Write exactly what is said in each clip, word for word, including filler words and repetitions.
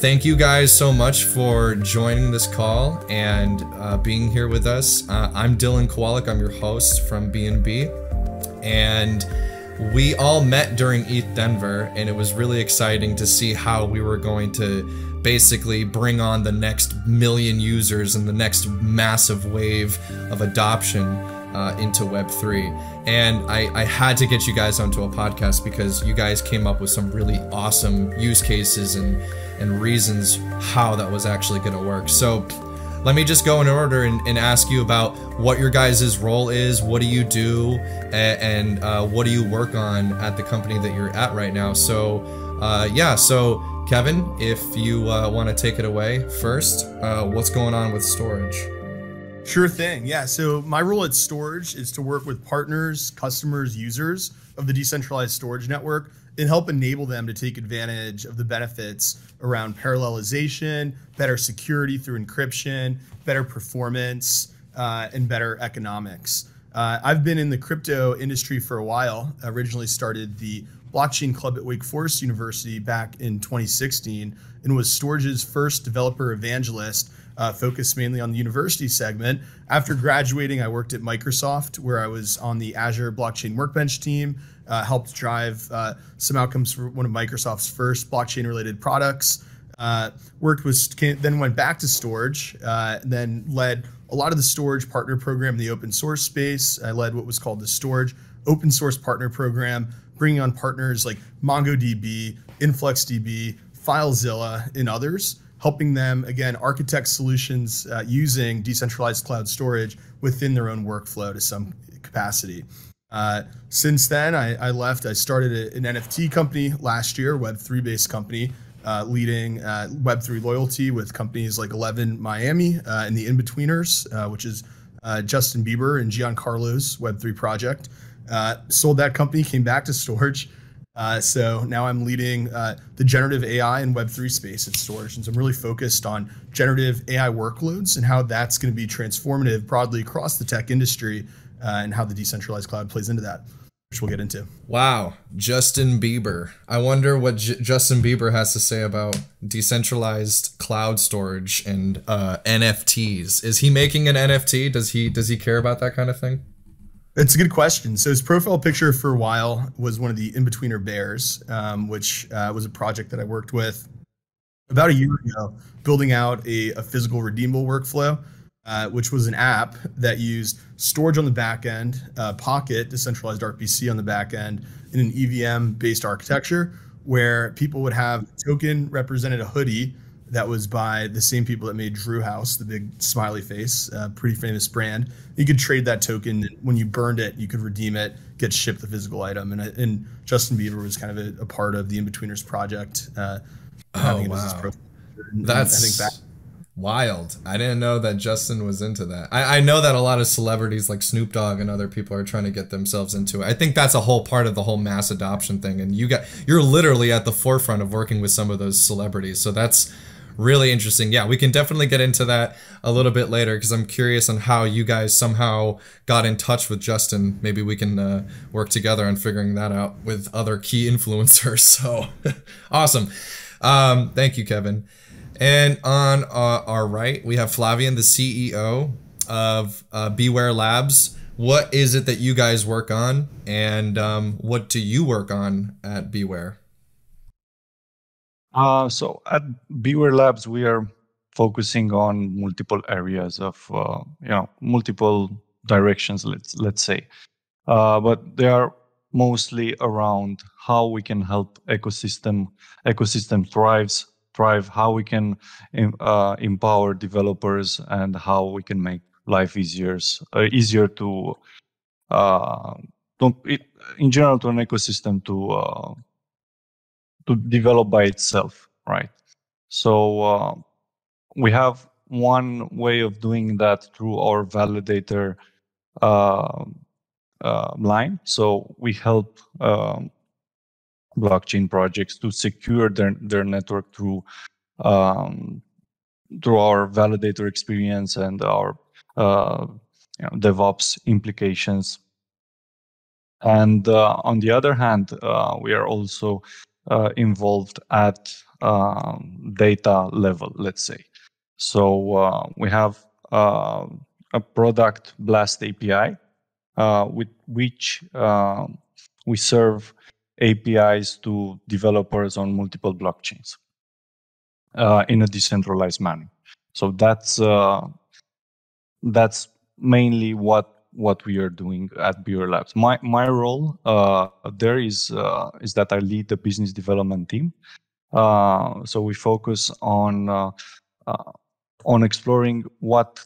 Thank you guys so much for joining this call and uh, being here with us. Uh, I'm Dylan Kowalik, I'm your host from B N B, and we all met during E T H Denver, and it was really exciting to see how we were going to basically bring on the next million users and the next massive wave of adoption Uh, into Web three, and I, I had to get you guys onto a podcast because you guys came up with some really awesome use cases and and reasons how that was actually going to work. So let me just go in order and, and ask you about what your guys' role is, what do you do, and, and uh, what do you work on at the company that you're at right now. So uh, yeah, so Kevin, if you uh, want to take it away first, uh, what's going on with Storj? Sure thing. Yeah. So my role at Storj is to work with partners, customers, users of the decentralized storage network and help enable them to take advantage of the benefits around parallelization, better security through encryption, better performance, uh, and better economics. Uh, I've been in the crypto industry for a while. I originally started the Blockchain Club at Wake Forest University back in twenty sixteen and was Storj's first developer evangelist. Uh, focused mainly on the university segment. After graduating, I worked at Microsoft, where I was on the Azure Blockchain Workbench team, uh, helped drive uh, some outcomes for one of Microsoft's first blockchain-related products. Uh, worked with, then went back to Storj, uh, then led a lot of the Storj partner program in the open source space. I led what was called the Storj Open Source Partner Program, bringing on partners like MongoDB, InfluxDB, FileZilla, and others, helping them, again, architect solutions uh, using decentralized cloud storage within their own workflow to some capacity. Uh, since then, I, I left. I started a, an N F T company last year, Web three-based company, uh, leading uh, Web three loyalty with companies like Eleven Miami uh, and the In-Betweeners, uh, which is uh, Justin Bieber and Giancarlo's Web three project. Uh, sold that company, came back to Storj. Uh, so now I'm leading uh, the generative A I and Web three space at Storj, and so I'm really focused on generative A I workloads and how that's going to be transformative broadly across the tech industry uh, and how the decentralized cloud plays into that, which we'll get into. Wow, Justin Bieber. I wonder what J Justin Bieber has to say about decentralized cloud storage and uh, N F Ts. Is he making an N F T? Does he does he care about that kind of thing? It's a good question. So his profile picture for a while was one of the In-Betweener bears, um, which uh, was a project that I worked with about a year ago, building out a, a physical redeemable workflow, uh, which was an app that used Storj on the back end, uh, Pocket, decentralized R P C on the back end, in an E V M-based architecture where people would have a token represented a hoodie that was by the same people that made Drew House, the big smiley face, uh, pretty famous brand. You could trade that token. When you burned it, you could redeem it, get shipped the physical item. And, and Justin Bieber was kind of a, a part of the In-Betweeners project. Uh, oh, wow. And, That's and I think that wild. I didn't know that Justin was into that. I, I know that a lot of celebrities like Snoop Dogg and other people are trying to get themselves into it. I think that's a whole part of the whole mass adoption thing. And you got, you're literally at the forefront of working with some of those celebrities. So that's really interesting. Yeah, we can definitely get into that a little bit later because I'm curious on how you guys somehow got in touch with Justin. Maybe we can uh, work together on figuring that out with other key influencers. So awesome. Um, thank you, Kevin. And on uh, our right, we have Flavian, the C E O of uh, BWare Labs. What is it that you guys work on, and um, what do you work on at BWare? Uh, so at BWare Labs, we are focusing on multiple areas of, uh, you know, multiple directions, let's, let's say. Uh, but they are mostly around how we can help ecosystem, ecosystem thrives, thrive, how we can uh, empower developers, and how we can make life easier, uh, easier to, uh, to it, in general, to an ecosystem to... Uh, to develop by itself, right? So uh, we have one way of doing that through our validator uh, uh, line. So we help um, blockchain projects to secure their, their network through, um, through our validator experience and our uh, you know, DevOps implications. And uh, on the other hand, uh, we are also Uh, involved at um, data level, let's say. So uh, we have uh, a product, Blast A P I, uh, with which uh, we serve A P Is to developers on multiple blockchains uh, in a decentralized manner. So that's uh, that's mainly what what we are doing at BWare Labs. My my role uh, there is uh, is that I lead the business development team. Uh, so we focus on uh, uh, on exploring what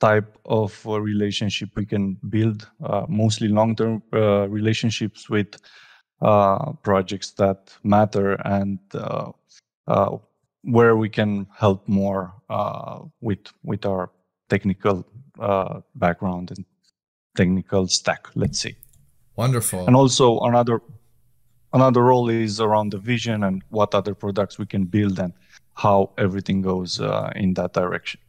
type of uh, relationship we can build, uh, mostly long-term uh, relationships with uh, projects that matter, and uh, uh, where we can help more uh, with with our technical uh, background and technical stack, let's see. Wonderful. And also another another role is around the vision and what other products we can build and how everything goes uh, in that direction.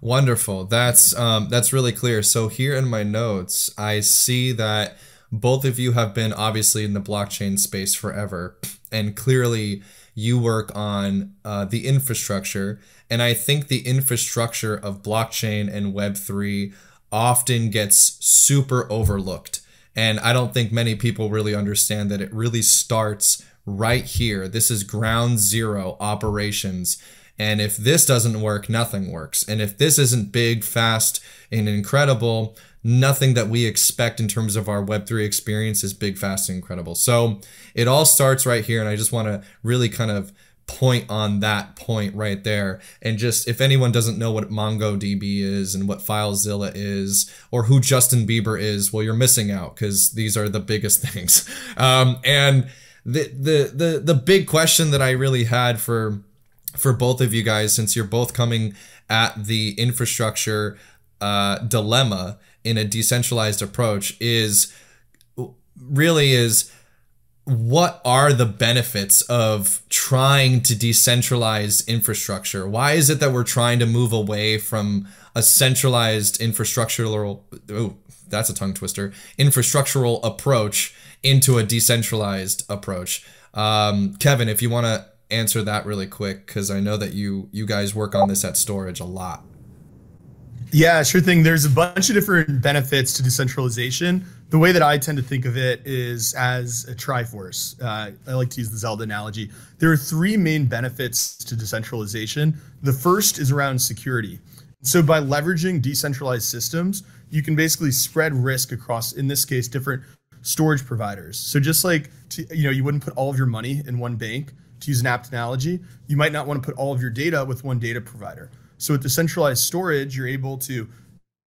Wonderful. That's um, that's really clear. So here in my notes, I see that both of you have been obviously in the blockchain space forever, and clearly you work on uh, the infrastructure. And I think the infrastructure of blockchain and Web three often gets super overlooked. And I don't think many people really understand that it really starts right here. This is ground zero operations. And if this doesn't work, nothing works. And if this isn't big, fast, and incredible, nothing that we expect in terms of our Web three experience is big, fast, and incredible. So it all starts right here. And I just want to really kind of point on that point right there. And just if anyone doesn't know what MongoDB is and what FileZilla is or who Justin Bieber is, well, you're missing out, because these are the biggest things. Um, and the, the the the big question that I really had for for both of you guys, since you're both coming at the infrastructure uh, dilemma in a decentralized approach, is really is what are the benefits of trying to decentralize infrastructure? Why is it that we're trying to move away from a centralized infrastructural, oh, that's a tongue twister, infrastructural approach into a decentralized approach? Um, Kevin, if you want to answer that really quick, because I know that you, you guys work on this at Storj a lot. Yeah, sure thing. There's a bunch of different benefits to decentralization. The way that I tend to think of it is as a Triforce. Uh, I like to use the Zelda analogy. There are three main benefits to decentralization. The first is around security. So by leveraging decentralized systems, you can basically spread risk across, in this case, different storage providers. So just like, to, you know, you wouldn't put all of your money in one bank, to use an apt analogy, you might not want to put all of your data with one data provider. So with decentralized storage, you're able to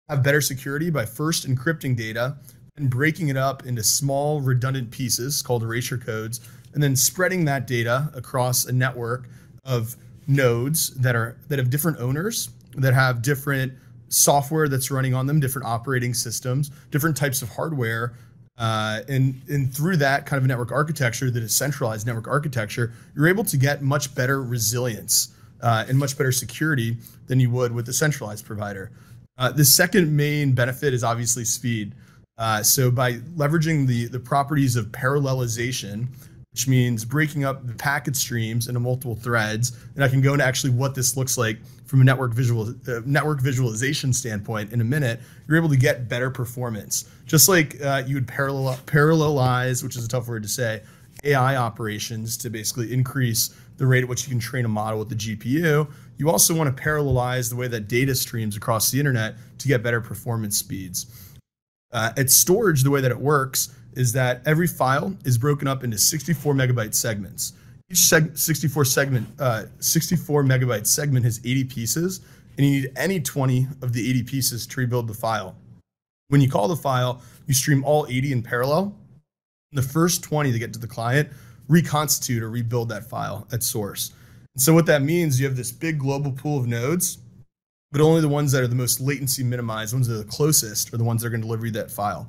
have better security by first encrypting data and breaking it up into small redundant pieces called erasure codes, and then spreading that data across a network of nodes that are that have different owners, that have different software that's running on them, different operating systems, different types of hardware. Uh, and, and through that kind of network architecture, that is centralized network architecture, you're able to get much better resilience Uh, and much better security than you would with a centralized provider. Uh, the second main benefit is obviously speed. Uh, so by leveraging the, the properties of parallelization, which means breaking up the packet streams into multiple threads, and I can go into actually what this looks like from a network visual uh, network visualization standpoint in a minute, you're able to get better performance. Just like uh, you would parallel, parallelize, which is a tough word to say, A I operations to basically increase the rate at which you can train a model with the G P U. You also want to parallelize the way that data streams across the internet to get better performance speeds. Uh, at Storj, the way that it works is that every file is broken up into sixty-four megabyte segments. Each seg sixty-four, segment, uh, sixty-four megabyte segment has eighty pieces, and you need any twenty of the eighty pieces to rebuild the file. When you call the file, you stream all eighty in parallel. The first twenty to get to the client reconstitute or rebuild that file at source. And so what that means, you have this big global pool of nodes, but only the ones that are the most latency minimized, ones that are the closest, are the ones that are going to deliver you that file.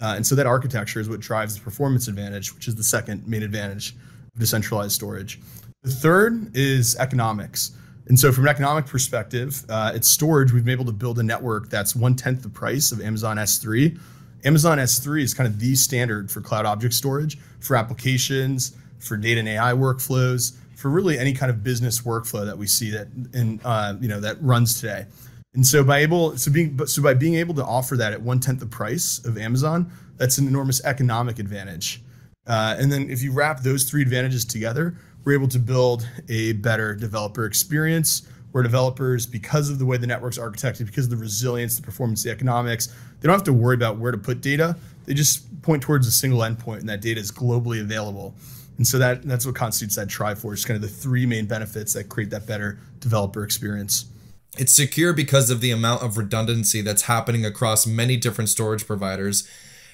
Uh, and so that architecture is what drives the performance advantage, which is the second main advantage of decentralized storage. The third is economics. And so from an economic perspective, uh, at Storj, we've been able to build a network that's one-tenth the price of Amazon S three. Amazon S three is kind of the standard for cloud object storage, for applications, for data and A I workflows, for really any kind of business workflow that we see that in uh, you know that runs today. And so by able so being so by being able to offer that at one tenth the price of Amazon, that's an enormous economic advantage. Uh, and then if you wrap those three advantages together, we're able to build a better developer experience, where developers, because of the way the network's architected, because of the resilience, the performance, the economics, they don't have to worry about where to put data. They just point towards a single endpoint, and that data is globally available. And so that that's what constitutes that Triforce, kind of the three main benefits that create that better developer experience. It's secure because of the amount of redundancy that's happening across many different storage providers.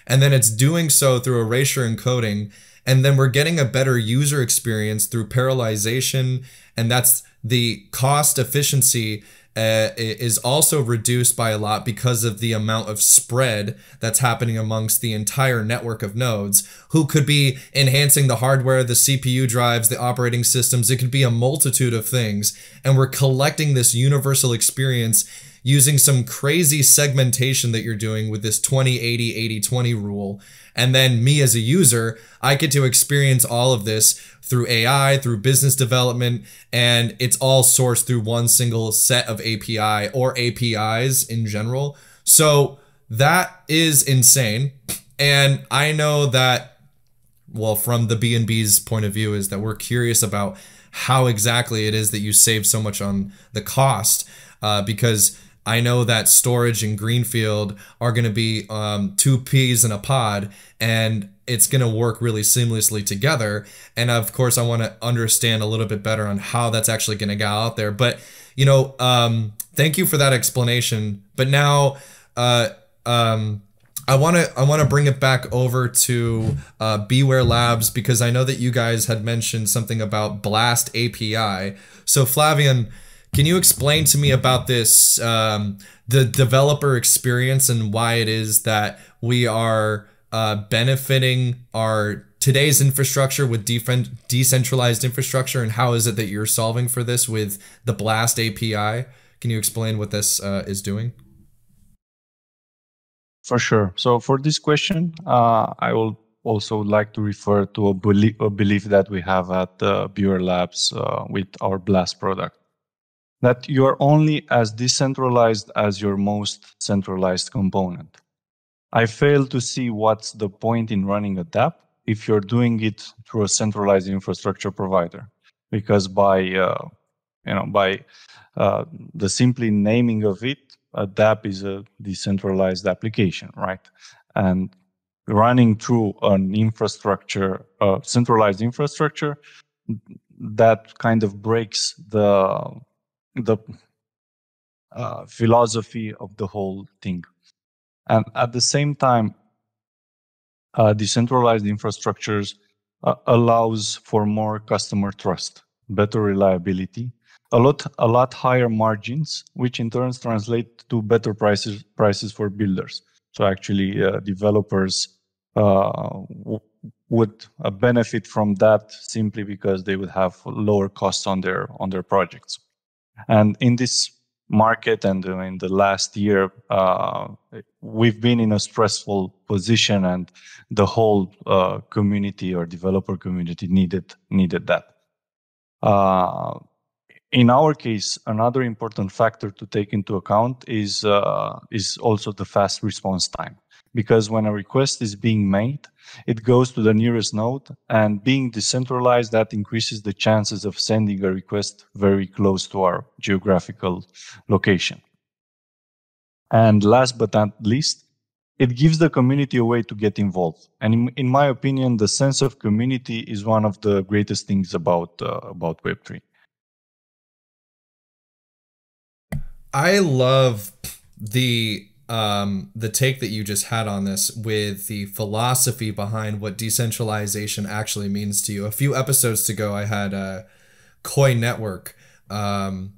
And then it's doing so through erasure encoding. And then we're getting a better user experience through parallelization. And that's the cost efficiency uh, is also reduced by a lot because of the amount of spread that's happening amongst the entire network of nodes who could be enhancing the hardware, the C P U drives, the operating systems. It could be a multitude of things. And we're collecting this universal experience using some crazy segmentation that you're doing with this twenty eighty eighty twenty rule. And then me as a user, I get to experience all of this through A I, through business development, and it's all sourced through one single set of A P I or A P Is in general. So that is insane. And I know that, well, from the B N B's point of view, is that we're curious about how exactly it is that you save so much on the cost, uh, because I know that storage and Greenfield are going to be um, two peas in a pod, and it's going to work really seamlessly together. And of course, I want to understand a little bit better on how that's actually going to go out there. But, you know, um, thank you for that explanation. But now uh, um, I want to I want to bring it back over to uh, BWare Labs, because I know that you guys had mentioned something about Blast A P I. So Flavian, can you explain to me about this, um, the developer experience, and why it is that we are uh, benefiting our today's infrastructure with decentralized infrastructure, and how is it that you're solving for this with the Blast A P I? Can you explain what this uh, is doing? For sure. So for this question, uh, I will also like to refer to a, belie a belief that we have at uh, BWare Labs uh, with our Blast product, that you are only as decentralized as your most centralized component. I fail to see what's the point in running a dApp if you're doing it through a centralized infrastructure provider, because by uh, you know by uh, the simply naming of it, a dApp is a decentralized application, right? And running through an infrastructure, uh, centralized infrastructure, that kind of breaks the the uh, philosophy of the whole thing. And at the same time, uh, decentralized infrastructures uh, allows for more customer trust, better reliability, a lot, a lot higher margins, which in turn translate to better prices, prices for builders. So actually, uh, developers uh, would uh, benefit from that simply because they would have lower costs on their on their projects. And in this market, and in the last year, uh, we've been in a stressful position, and the whole uh, community or developer community needed needed that. Uh, in our case, another important factor to take into account is uh, is also the fast response time, because when a request is being made, it goes to the nearest node, and being decentralized, that increases the chances of sending a request very close to our geographical location. And last but not least, it gives the community a way to get involved. And in, in my opinion, the sense of community is one of the greatest things about, uh, about Web three. I love the Um, the take that you just had on this with the philosophy behind what decentralization actually means to you. A few episodes ago, I had uh, Koi Network, um,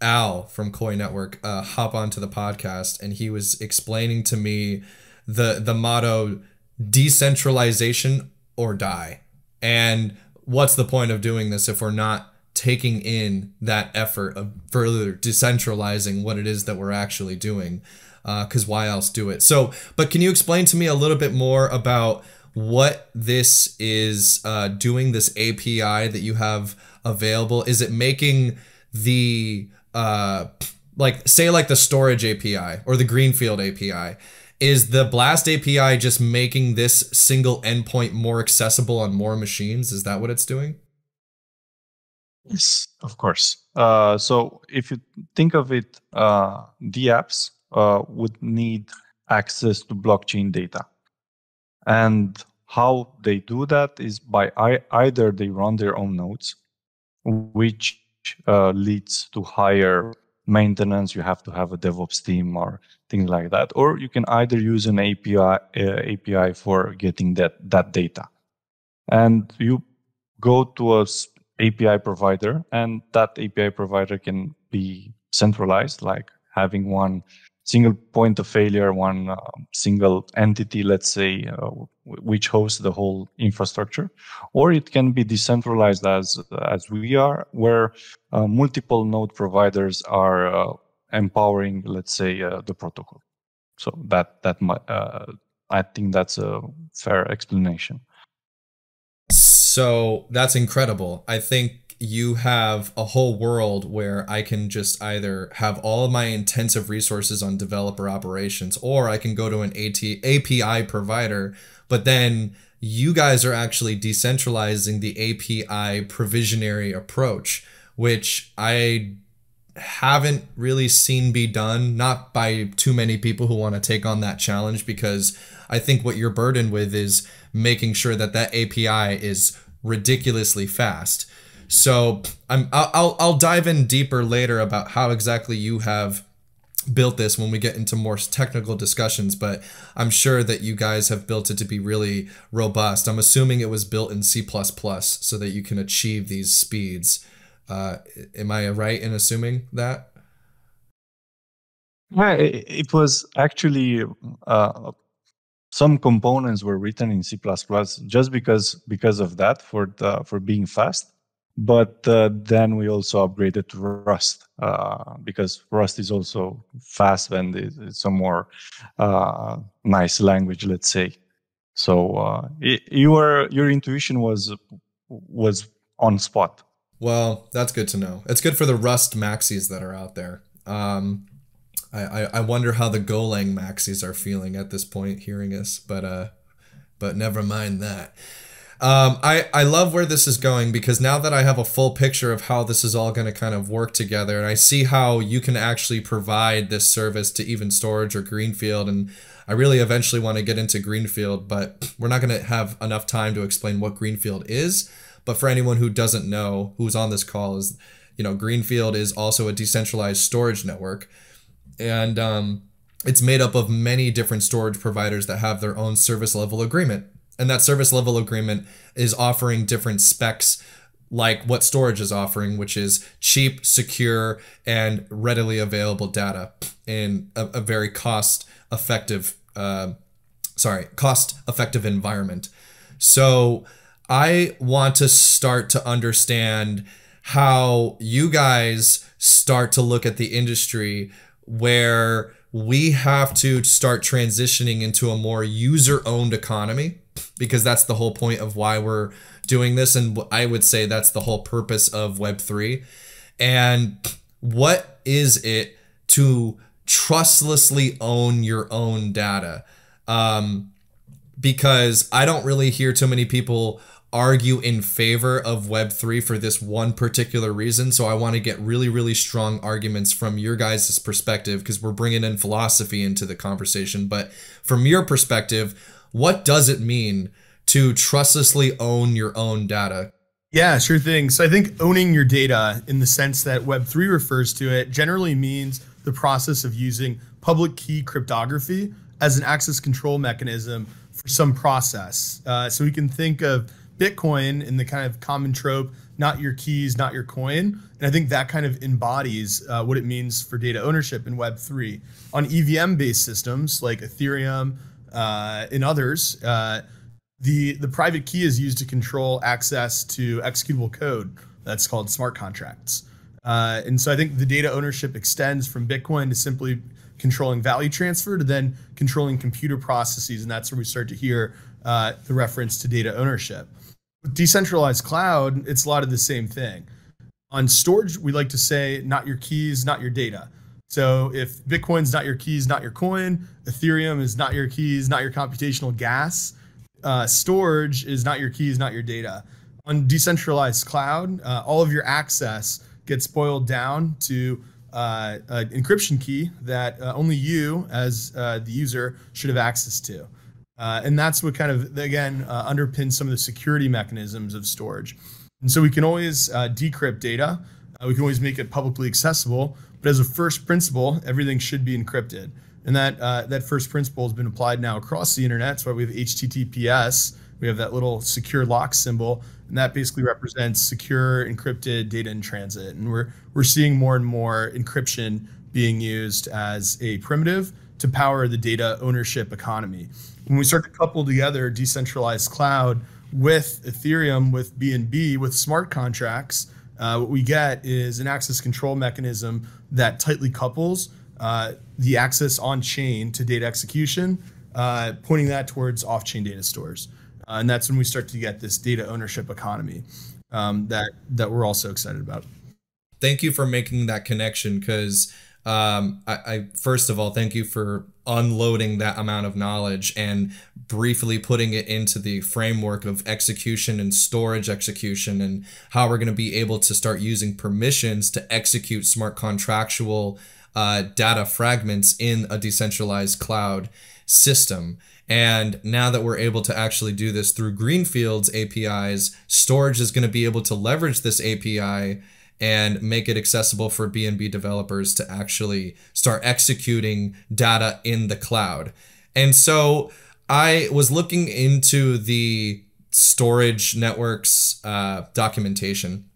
Al from Koi Network, uh, hop onto the podcast, and he was explaining to me the the motto, decentralization or die. And what's the point of doing this if we're not taking in that effort of further decentralizing what it is that we're actually doing? Because uh, why else do it? So, but can you explain to me a little bit more about what this is uh, doing, this A P I that you have available. Is it making the, uh, like say like the storage A P I or the Greenfield A P I? Is the Blast A P I just making this single endpoint more accessible on more machines? Is that what it's doing? Yes, of course. Uh, so if you think of it, uh, the apps uh, would need access to blockchain data. And how they do that is by I either they run their own nodes, which uh, leads to higher maintenance. You have to have a DevOps team or things like that. Or you can either use an A P I uh, A P I for getting that, that data. And you go to a A P I provider, and that A P I provider can be centralized, like having one single point of failure, one uh, single entity, let's say, uh, which hosts the whole infrastructure, or it can be decentralized as as we are, where uh, multiple node providers are uh, empowering, let's say, uh, the protocol. So that that uh, I think that's a fair explanation. So that's incredible. I think you have a whole world where I can just either have all of my intensive resources on developer operations, or I can go to an A P I provider, but then you guys are actually decentralizing the A P I provisionary approach, which I haven't really seen be done, not by too many people who want to take on that challenge, because I think what you're burdened with is making sure that that A P I is ridiculously fast. So I'm I'll I'll dive in deeper later about how exactly you have built this when we get into more technical discussions, but I'm sure that you guys have built it to be really robust. I'm assuming it was built in C plus plus so that you can achieve these speeds. Uh, am I right in assuming that? Yeah, it, it was actually uh, some components were written in C plus plus just because because of that, for the, for being fast. But uh, then we also upgraded to Rust uh, because Rust is also fast and it's a more uh, nice language, let's say. So uh, it, your your intuition was was on spot. Well, that's good to know. It's good for the Rust maxis that are out there. Um, I, I I wonder how the Golang maxis are feeling at this point, hearing us. But uh, but never mind that. Um, I, I love where this is going, because now that I have a full picture of how this is all going to kind of work together, and I see how you can actually provide this service to even Storj or Greenfield, and I really eventually want to get into Greenfield, but we're not going to have enough time to explain what Greenfield is. But for anyone who doesn't know, who's on this call, is, you know, Greenfield is also a decentralized storage network, and um, it's made up of many different storage providers that have their own service level agreement. And that service level agreement is offering different specs, like what Storj is offering, which is cheap, secure, and readily available data in a, a very cost-effective, uh, sorry, cost-effective environment. So I want to start to understand how you guys start to look at the industry where we have to start transitioning into a more user-owned economy, because that's the whole point of why we're doing this. And I would say that's the whole purpose of Web three. And what is it to trustlessly own your own data? Um, because I don't really hear too many people argue in favor of Web three for this one particular reason. So I want to get really, really strong arguments from your guys' perspective, because we're bringing in philosophy into the conversation. But from your perspective, what does it mean to trustlessly own your own data? Yeah, sure thing. So I think owning your data, in the sense that Web three refers to it, generally means the process of using public key cryptography as an access control mechanism for some process. Uh, so we can think of Bitcoin in the kind of common trope, not your keys, not your coin. And I think that kind of embodies uh, what it means for data ownership in Web three. On E V M-based systems like Ethereum, Uh, in others, uh, the, the private key is used to control access to executable code. That's called smart contracts. Uh, and so I think the data ownership extends from Bitcoin to simply controlling value transfer to then controlling computer processes. And that's where we start to hear uh, the reference to data ownership. With decentralized cloud, it's a lot of the same thing. On storage, we like to say, not your keys, not your data. So if Bitcoin's not your keys, not your coin, Ethereum is not your keys, not your computational gas, uh, storage is not your keys, not your data. On decentralized cloud, uh, all of your access gets boiled down to uh, an encryption key that uh, only you as uh, the user should have access to. Uh, and that's what kind of, again, uh, underpins some of the security mechanisms of storage. And so we can always uh, decrypt data. Uh, we can always make it publicly accessible. But as a first principle, everything should be encrypted. And that, uh, that first principle has been applied now across the internet. That's why we have H T T P S. We have that little secure lock symbol. And that basically represents secure, encrypted data in transit. And we're, we're seeing more and more encryption being used as a primitive to power the data ownership economy. When we start to couple together decentralized cloud with Ethereum, with B N B, with smart contracts, uh, what we get is an access control mechanism that tightly couples uh, the access on-chain to data execution, uh, pointing that towards off-chain data stores. Uh, and that's when we start to get this data ownership economy um, that, that we're also excited about. Thank you for making that connection, because um, I, I, first of all, thank you for unloading that amount of knowledge and briefly putting it into the framework of execution and storage execution and how we're going to be able to start using permissions to execute smart contractual uh, data fragments in a decentralized cloud system. And now that we're able to actually do this through Greenfield's A P Is, storage is going to be able to leverage this A P I and make it accessible for B N B developers to actually start executing data in the cloud. And so I was looking into the storage network's uh, documentation,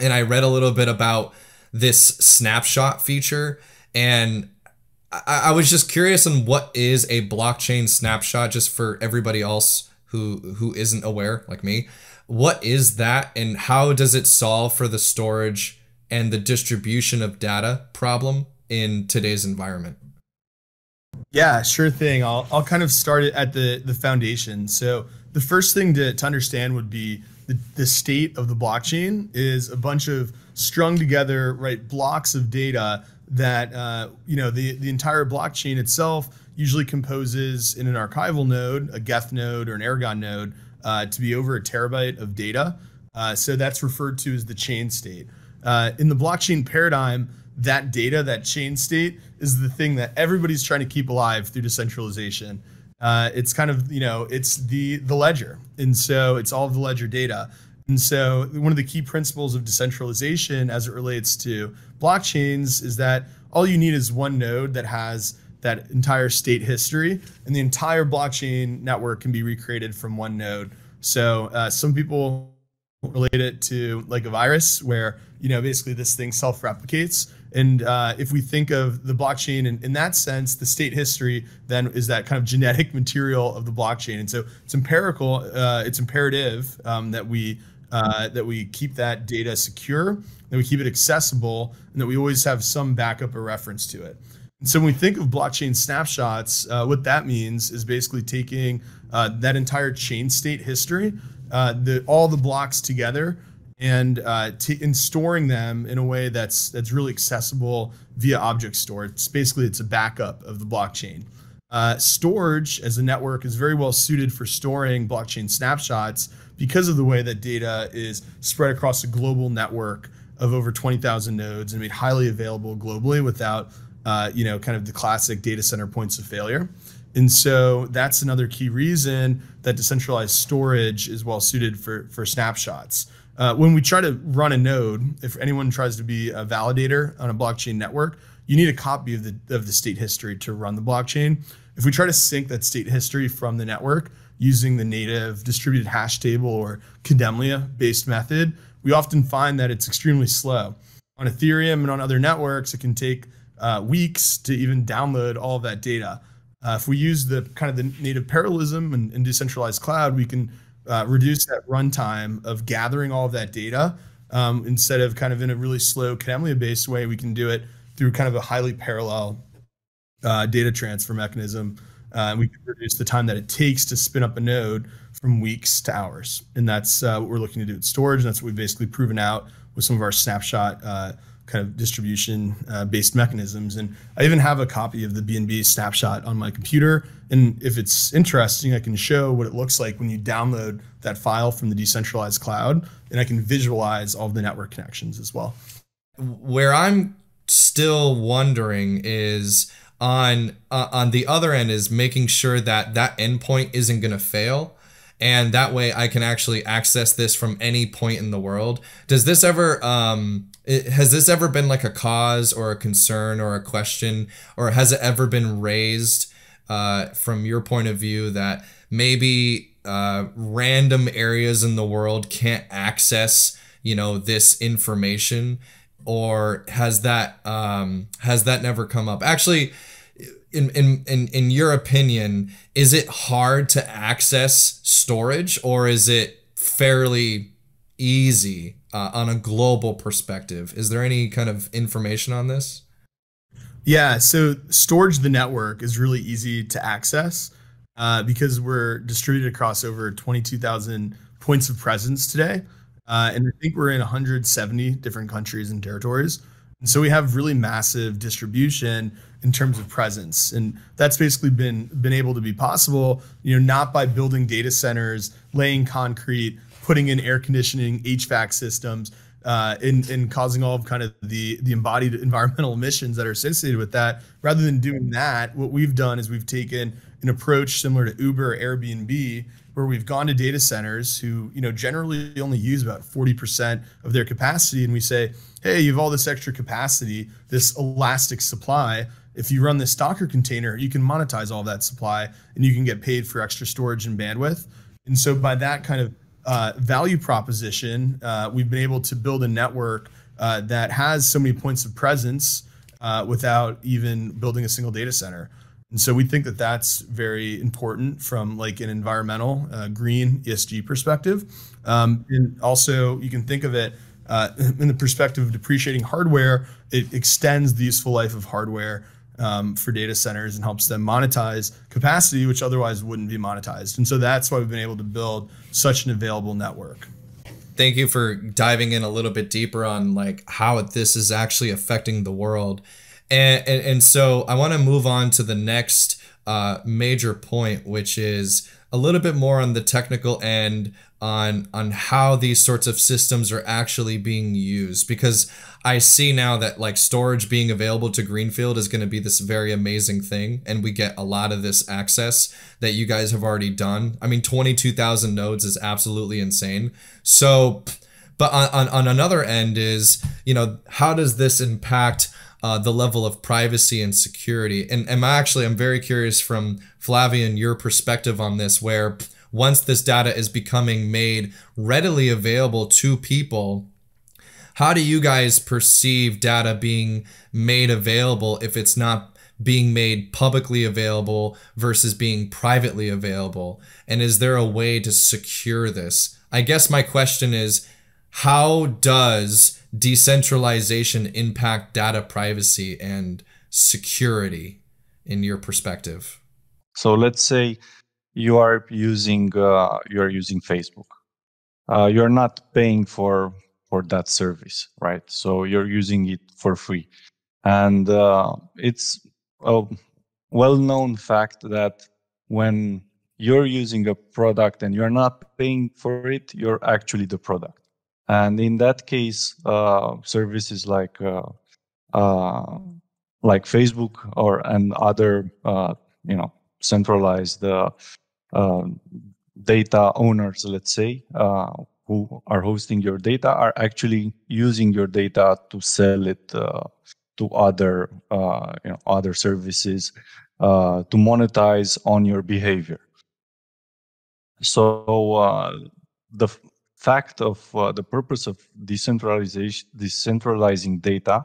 and I read a little bit about this snapshot feature, and I, I was just curious on what is a blockchain snapshot, just for everybody else who who isn't aware like me. What is that, and how does it solve for the storage and the distribution of data problem in today's environment? Yeah, sure thing. I'll, I'll kind of start it at the, the foundation. So the first thing to, to understand would be the, the state of the blockchain is a bunch of strung together, right, blocks of data that, uh, you know, the, the entire blockchain itself usually composes in an archival node, a Geth node or an Aragon node, Uh, to be over a terabyte of data. Uh, so that's referred to as the chain state. Uh, in the blockchain paradigm, that data, that chain state, is the thing that everybody's trying to keep alive through decentralization. Uh, it's kind of, you know, it's the, the ledger. And so it's all of the ledger data. And so one of the key principles of decentralization as it relates to blockchains is that all you need is one node that has that entire state history, and the entire blockchain network can be recreated from one node. So uh, some people relate it to like a virus where, you know, basically this thing self-replicates. And uh, if we think of the blockchain in, in that sense, the state history then is that kind of genetic material of the blockchain. And so it's empirical, uh, it's imperative um, that we Uh, that we keep that data secure, that we keep it accessible, and that we always have some backup or reference to it. And so when we think of blockchain snapshots, uh, what that means is basically taking uh, that entire chain state history, uh, the, all the blocks together, and, uh, and storing them in a way that's, that's really accessible via object store. It's basically, it's a backup of the blockchain. Uh, storage as a network is very well suited for storing blockchain snapshots because of the way that data is spread across a global network of over twenty thousand nodes and made highly available globally without, uh, you know, kind of the classic data center points of failure. And so that's another key reason that decentralized storage is well suited for, for snapshots. Uh, when we try to run a node, if anyone tries to be a validator on a blockchain network, you need a copy of the, of the state history to run the blockchain. If we try to sync that state history from the network using the native distributed hash table or Kademlia-based method, we often find that it's extremely slow. On Ethereum and on other networks, it can take uh, weeks to even download all of that data. Uh, if we use the kind of the native parallelism and, and decentralized cloud, we can uh, reduce that runtime of gathering all of that data. Um, instead of kind of in a really slow Kademlia-based way, we can do it through kind of a highly parallel uh, data transfer mechanism. Uh, and we can reduce the time that it takes to spin up a node from weeks to hours. And that's uh, what we're looking to do with Storj. And that's what we've basically proven out with some of our snapshot uh, kind of distribution uh, based mechanisms. And I even have a copy of the B N B snapshot on my computer. And if it's interesting, I can show what it looks like when you download that file from the decentralized cloud. And I can visualize all of the network connections as well. Where I'm still wondering is on, uh, on the other end is making sure that that endpoint isn't going to fail. And that way I can actually access this from any point in the world. Does this ever, um, it, has this ever been like a cause or a concern or a question, or has it ever been raised uh, from your point of view that maybe uh, random areas in the world can't access, you know, this information? Or has that, um, has that never come up? Actually, In, in, in, in your opinion, is it hard to access storage, or is it fairly easy uh, on a global perspective? Is there any kind of information on this? Yeah, so Storj the network is really easy to access uh, because we're distributed across over twenty-two thousand points of presence today. Uh, and I think we're in one hundred seventy different countries and territories. And so we have really massive distribution in terms of presence. And that's basically been been able to be possible, you know, not by building data centers, laying concrete, putting in air conditioning, H V A C systems, uh, and, and causing all of kind of the, the embodied environmental emissions that are associated with that. Rather than doing that, what we've done is we've taken an approach similar to Uber or Airbnb, where we've gone to data centers who, you know, generally only use about forty percent of their capacity. And we say, hey, you have all this extra capacity, this elastic supply. If you run this Docker container, you can monetize all that supply and you can get paid for extra storage and bandwidth. And so by that kind of uh, value proposition, uh, we've been able to build a network uh, that has so many points of presence uh, without even building a single data center. And so we think that that's very important from like an environmental, uh, green E S G perspective. Um, and also you can think of it uh, in the perspective of depreciating hardware. It extends the useful life of hardware um, for data centers and helps them monetize capacity, which otherwise wouldn't be monetized. And so that's why we've been able to build such an available network. Thank you for diving in a little bit deeper on like how this is actually affecting the world. And, and, and so I want to move on to the next uh, major point, which is a little bit more on the technical end on on how these sorts of systems are actually being used, because I see now that like storage being available to Greenfield is going to be this very amazing thing. And we get a lot of this access that you guys have already done. I mean, twenty-two thousand nodes is absolutely insane. So, but on, on, on another end is, you know, how does this impact Uh, the level of privacy and security? And I'm actually, I'm very curious from Flavian, your perspective on this, where once this data is becoming made readily available to people, how do you guys perceive data being made available if it's not being made publicly available versus being privately available? And is there a way to secure this? I guess my question is, how does decentralization impact data privacy and security in your perspective? So let's say you are using uh, you are using Facebook. Uh, you're not paying for for that service, right? So you're using it for free, and uh, it's a well-known fact that when you're using a product and you're not paying for it, you're actually the product. And in that case, uh, services like uh, uh, like Facebook or and other uh, you know centralized uh, uh, data owners, let's say, uh, who are hosting your data, are actually using your data to sell it uh, to other uh, you know other services uh, to monetize on your behavior. So uh, the fact of uh, the purpose of decentralization, decentralizing data,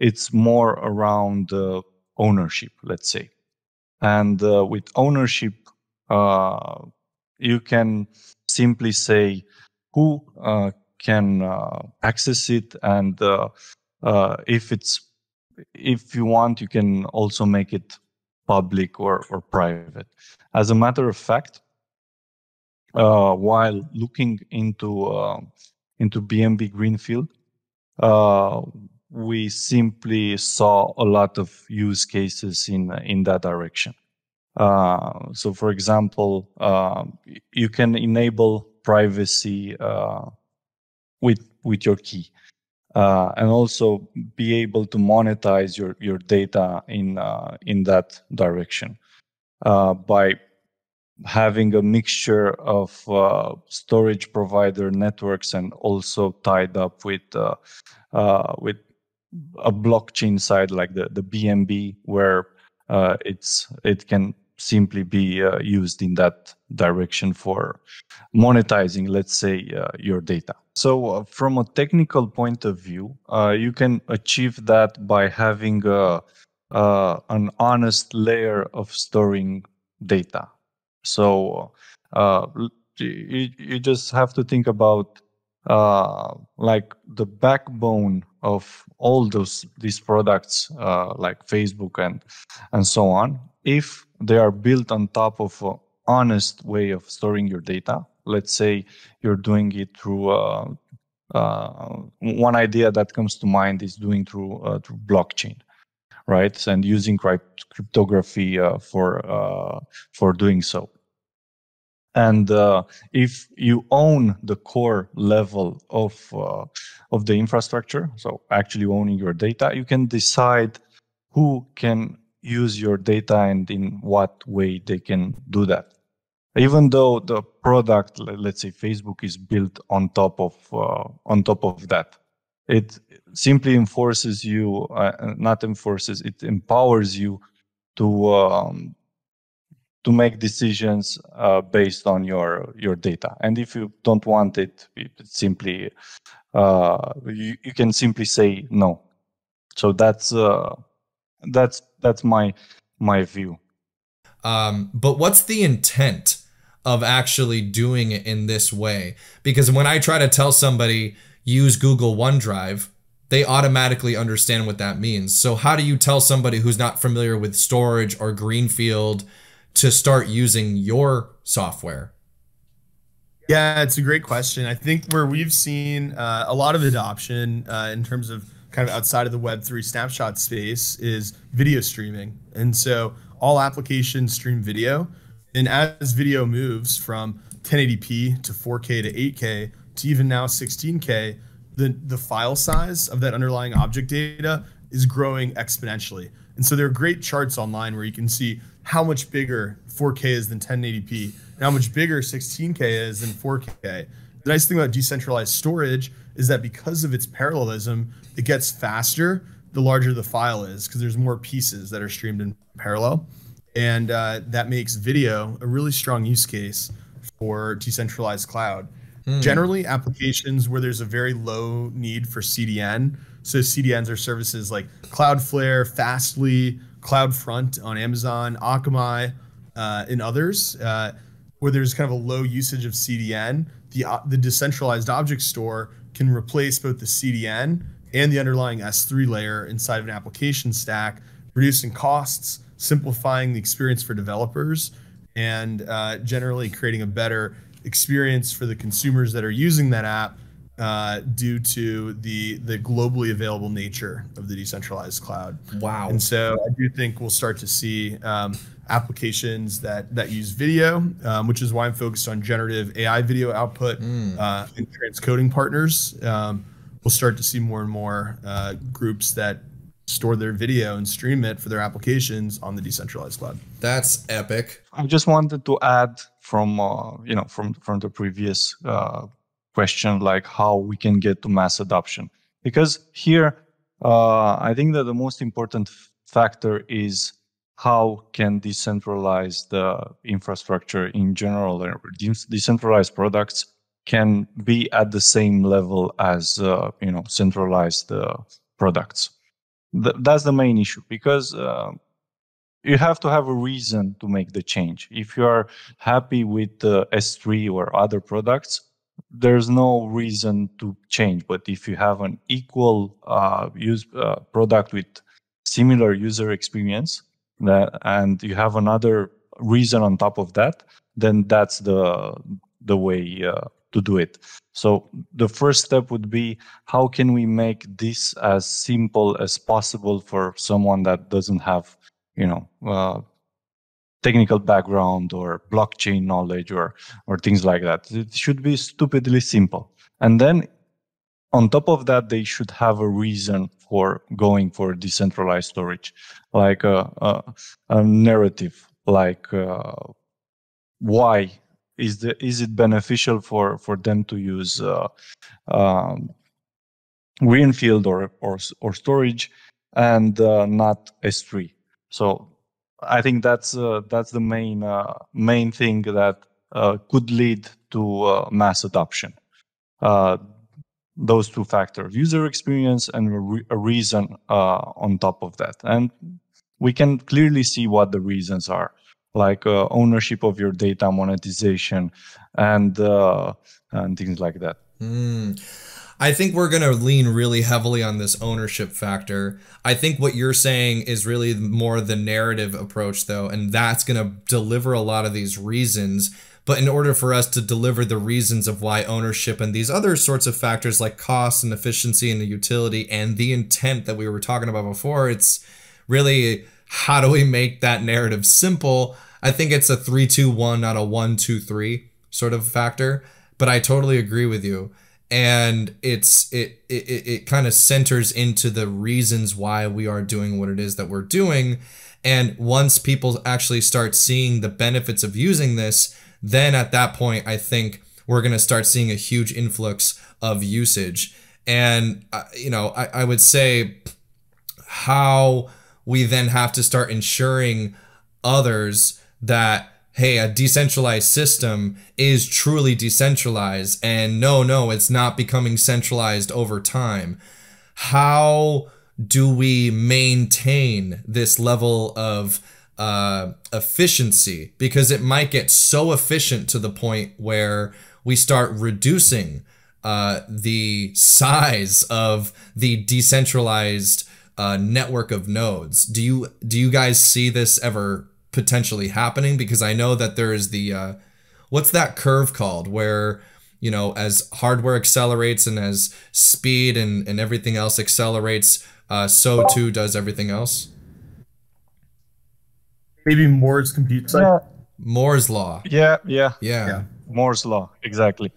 it's more around uh, ownership, let's say. And uh, with ownership, uh, you can simply say who uh, can uh, access it, and uh, uh, if it's if you want, you can also make it public or, or private. As a matter of fact, uh, while looking into uh, into B N B Greenfield, uh, we simply saw a lot of use cases in in that direction. Uh, so, for example, uh, you can enable privacy uh, with with your key, uh, and also be able to monetize your your data in uh, in that direction uh, by having a mixture of uh, storage provider networks and also tied up with uh, uh, with a blockchain side like the the B N B, where uh, it's it can simply be uh, used in that direction for monetizing, let's say, uh, your data. So uh, from a technical point of view, uh, you can achieve that by having uh, uh, an honest layer of storing data. So uh, you, you just have to think about uh, like the backbone of all those these products, uh, like Facebook and and so on. If they are built on top of an honest way of storing your data, let's say you're doing it through uh, uh, one idea that comes to mind is doing through uh, through blockchain. Right, and using cryptography uh, for uh, for doing so. And uh, if you own the core level of uh, of the infrastructure, so actually owning your data, you can decide who can use your data and in what way they can do that. Even though the product, let's say Facebook, is built on top of uh, on top of that, it simply enforces you, uh, not enforces, it empowers you to um, to make decisions uh, based on your your data. And if you don't want it, it simply uh, you, you can simply say no. So that's uh, that's that's my my view. Um, but what's the intent of actually doing it in this way? Because when I try to tell somebody use Google OneDrive, they automatically understand what that means. So how do you tell somebody who's not familiar with storage or Greenfield to start using your software? Yeah, it's a great question. I think where we've seen uh, a lot of adoption uh, in terms of kind of outside of the Web three snapshot space is video streaming. And so all applications stream video. And as video moves from ten eighty p to four K to eight K, to even now sixteen K, the, the file size of that underlying object data is growing exponentially. And so there are great charts online where you can see how much bigger four K is than ten eighty p, and how much bigger sixteen K is than four K. The nice thing about decentralized storage is that because of its parallelism, it gets faster the larger the file is, because there's more pieces that are streamed in parallel. And uh, that makes video a really strong use case for decentralized cloud. Mm. Generally, applications where there's a very low need for C D N. So C D Ns are services like Cloudflare, Fastly, CloudFront on Amazon, Akamai, uh, and others, uh, where there's kind of a low usage of C D N. The, uh, the decentralized object store can replace both the C D N and the underlying S three layer inside of an application stack, reducing costs, simplifying the experience for developers, and uh, generally creating a better experience for the consumers that are using that app uh, due to the the globally available nature of the decentralized cloud. Wow. And so I do think we'll start to see um, applications that, that use video, um, which is why I'm focused on generative A I video output mm. uh, and transcoding partners. Um, we'll start to see more and more uh, groups that store their video and stream it for their applications on the decentralized cloud. That's epic. I just wanted to add from uh, you know from from the previous uh, question, like how we can get to mass adoption, because here uh, I think that the most important factor is how can decentralized uh, infrastructure in general or decentralized products can be at the same level as uh, you know centralized uh, products. Th that's the main issue, because uh, you have to have a reason to make the change. If you are happy with uh, S three or other products, there's no reason to change. But if you have an equal uh, use uh, product with similar user experience, uh, and you have another reason on top of that, then that's the the way uh, to do it. So the first step would be, how can we make this as simple as possible for someone that doesn't have, you know, uh, technical background or blockchain knowledge or or things like that. It should be stupidly simple. And then on top of that, they should have a reason for going for decentralized storage, like a, a, a narrative, like uh, why is the is it beneficial for for them to use uh, um, Greenfield or or or storage and uh, not S three. So I think that's uh, that's the main uh, main thing that uh, could lead to uh, mass adoption. Uh, Those two factors, user experience and a, re a reason uh, on top of that. And we can clearly see what the reasons are, like uh, ownership of your data, monetization, and, uh, and things like that. Mm. I think we're going to lean really heavily on this ownership factor. I think what you're saying is really more the narrative approach, though, and that's going to deliver a lot of these reasons. But in order for us to deliver the reasons of why ownership and these other sorts of factors like cost and efficiency and the utility and the intent that we were talking about before, it's really, how do we make that narrative simple? I think it's a three, two, one, not a one, two, three sort of factor, but I totally agree with you. And it's it it, it kind of centers into the reasons why we are doing what it is that we're doing. And once people actually start seeing the benefits of using this, then at that point, I think we're going to start seeing a huge influx of usage. And, uh, you know, I, I would say how we then have to start ensuring others that, hey, a decentralized system is truly decentralized. And no, no, it's not becoming centralized over time. How do we maintain this level of Uh, efficiency, because it might get so efficient to the point where we start reducing uh, the size of the decentralized uh, network of nodes. Do you do you guys see this ever potentially happening? Because I know that there is the uh, what's that curve called, where, you know, as hardware accelerates and as speed and and everything else accelerates, uh, so too does everything else. Maybe Moore's compute cycle. Yeah. Moore's law. Yeah, yeah, yeah, yeah. Moore's law, exactly.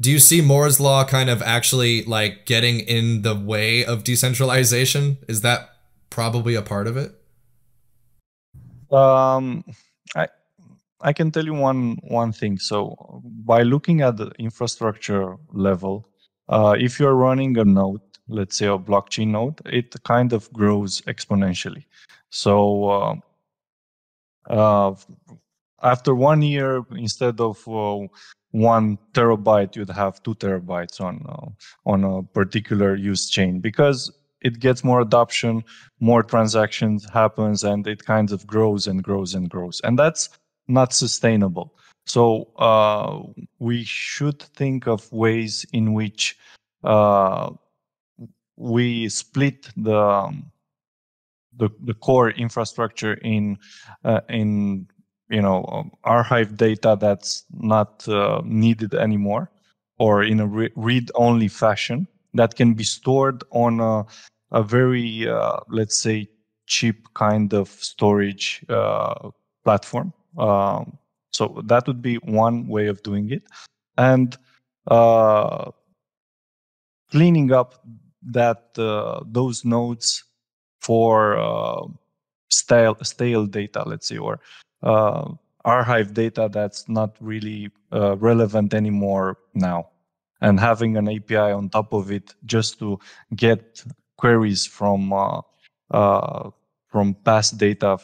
Do you see Moore's law kind of actually like getting in the way of decentralization? Is that probably a part of it? Um, I I can tell you one one thing. So by looking at the infrastructure level, uh, if you're running a node, let's say a blockchain node, it kind of grows exponentially. So uh, Uh, after one year, instead of uh, one terabyte, you'd have two terabytes on uh, on a particular use chain, because it gets more adoption, more transactions happens, and it kind of grows and grows and grows, and that's not sustainable. So uh, we should think of ways in which uh, we split the. Um, The, the core infrastructure in uh, in you know archived data that's not uh, needed anymore, or in a re read-only fashion that can be stored on a, a very uh, let's say cheap kind of storage uh, platform. Um, so that would be one way of doing it, and uh, cleaning up that uh, those nodes for uh, stale, stale data, let's say, or uh, archive data that's not really uh, relevant anymore now. And having an A P I on top of it just to get queries from, uh, uh, from past data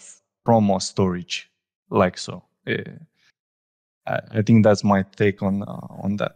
from a storage, like so. I, I think that's my take on, uh, on that.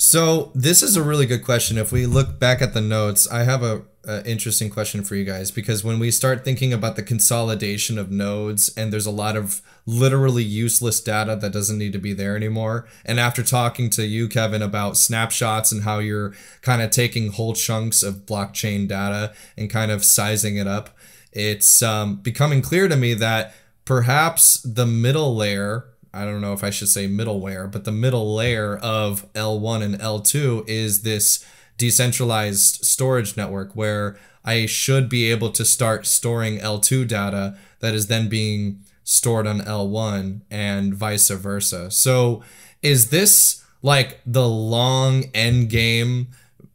So this is a really good question. If we look back at the notes, I have a, a interesting question for you guys, because when we start thinking about the consolidation of nodes, and there's a lot of literally useless data that doesn't need to be there anymore. And after talking to you, Kevin, about snapshots and how you're kind of taking whole chunks of blockchain data and kind of sizing it up it's um, becoming clear to me that perhaps the middle layer, I don't know if I should say middleware, but the middle layer of L one and L two is this decentralized storage network where I should be able to start storing L two data that is then being stored on L one and vice versa. So is this like the long end game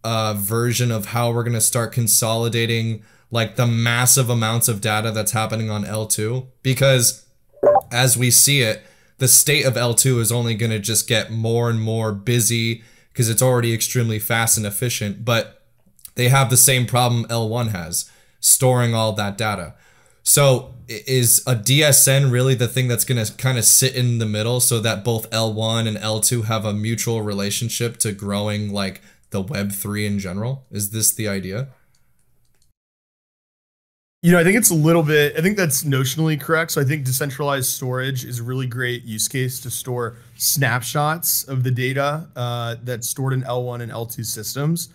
uh, version of how we're going to start consolidating like the massive amounts of data that's happening on L two? Because as we see it, the state of L two is only going to just get more and more busy because it's already extremely fast and efficient, but they have the same problem L one has, storing all that data. So is a D S N really the thing that's going to kind of sit in the middle so that both L one and L two have a mutual relationship to growing like the Web three in general? Is this the idea? You know, I think it's a little bit, I think that's notionally correct. So I think decentralized storage is a really great use case to store snapshots of the data uh, that's stored in L one and L two systems.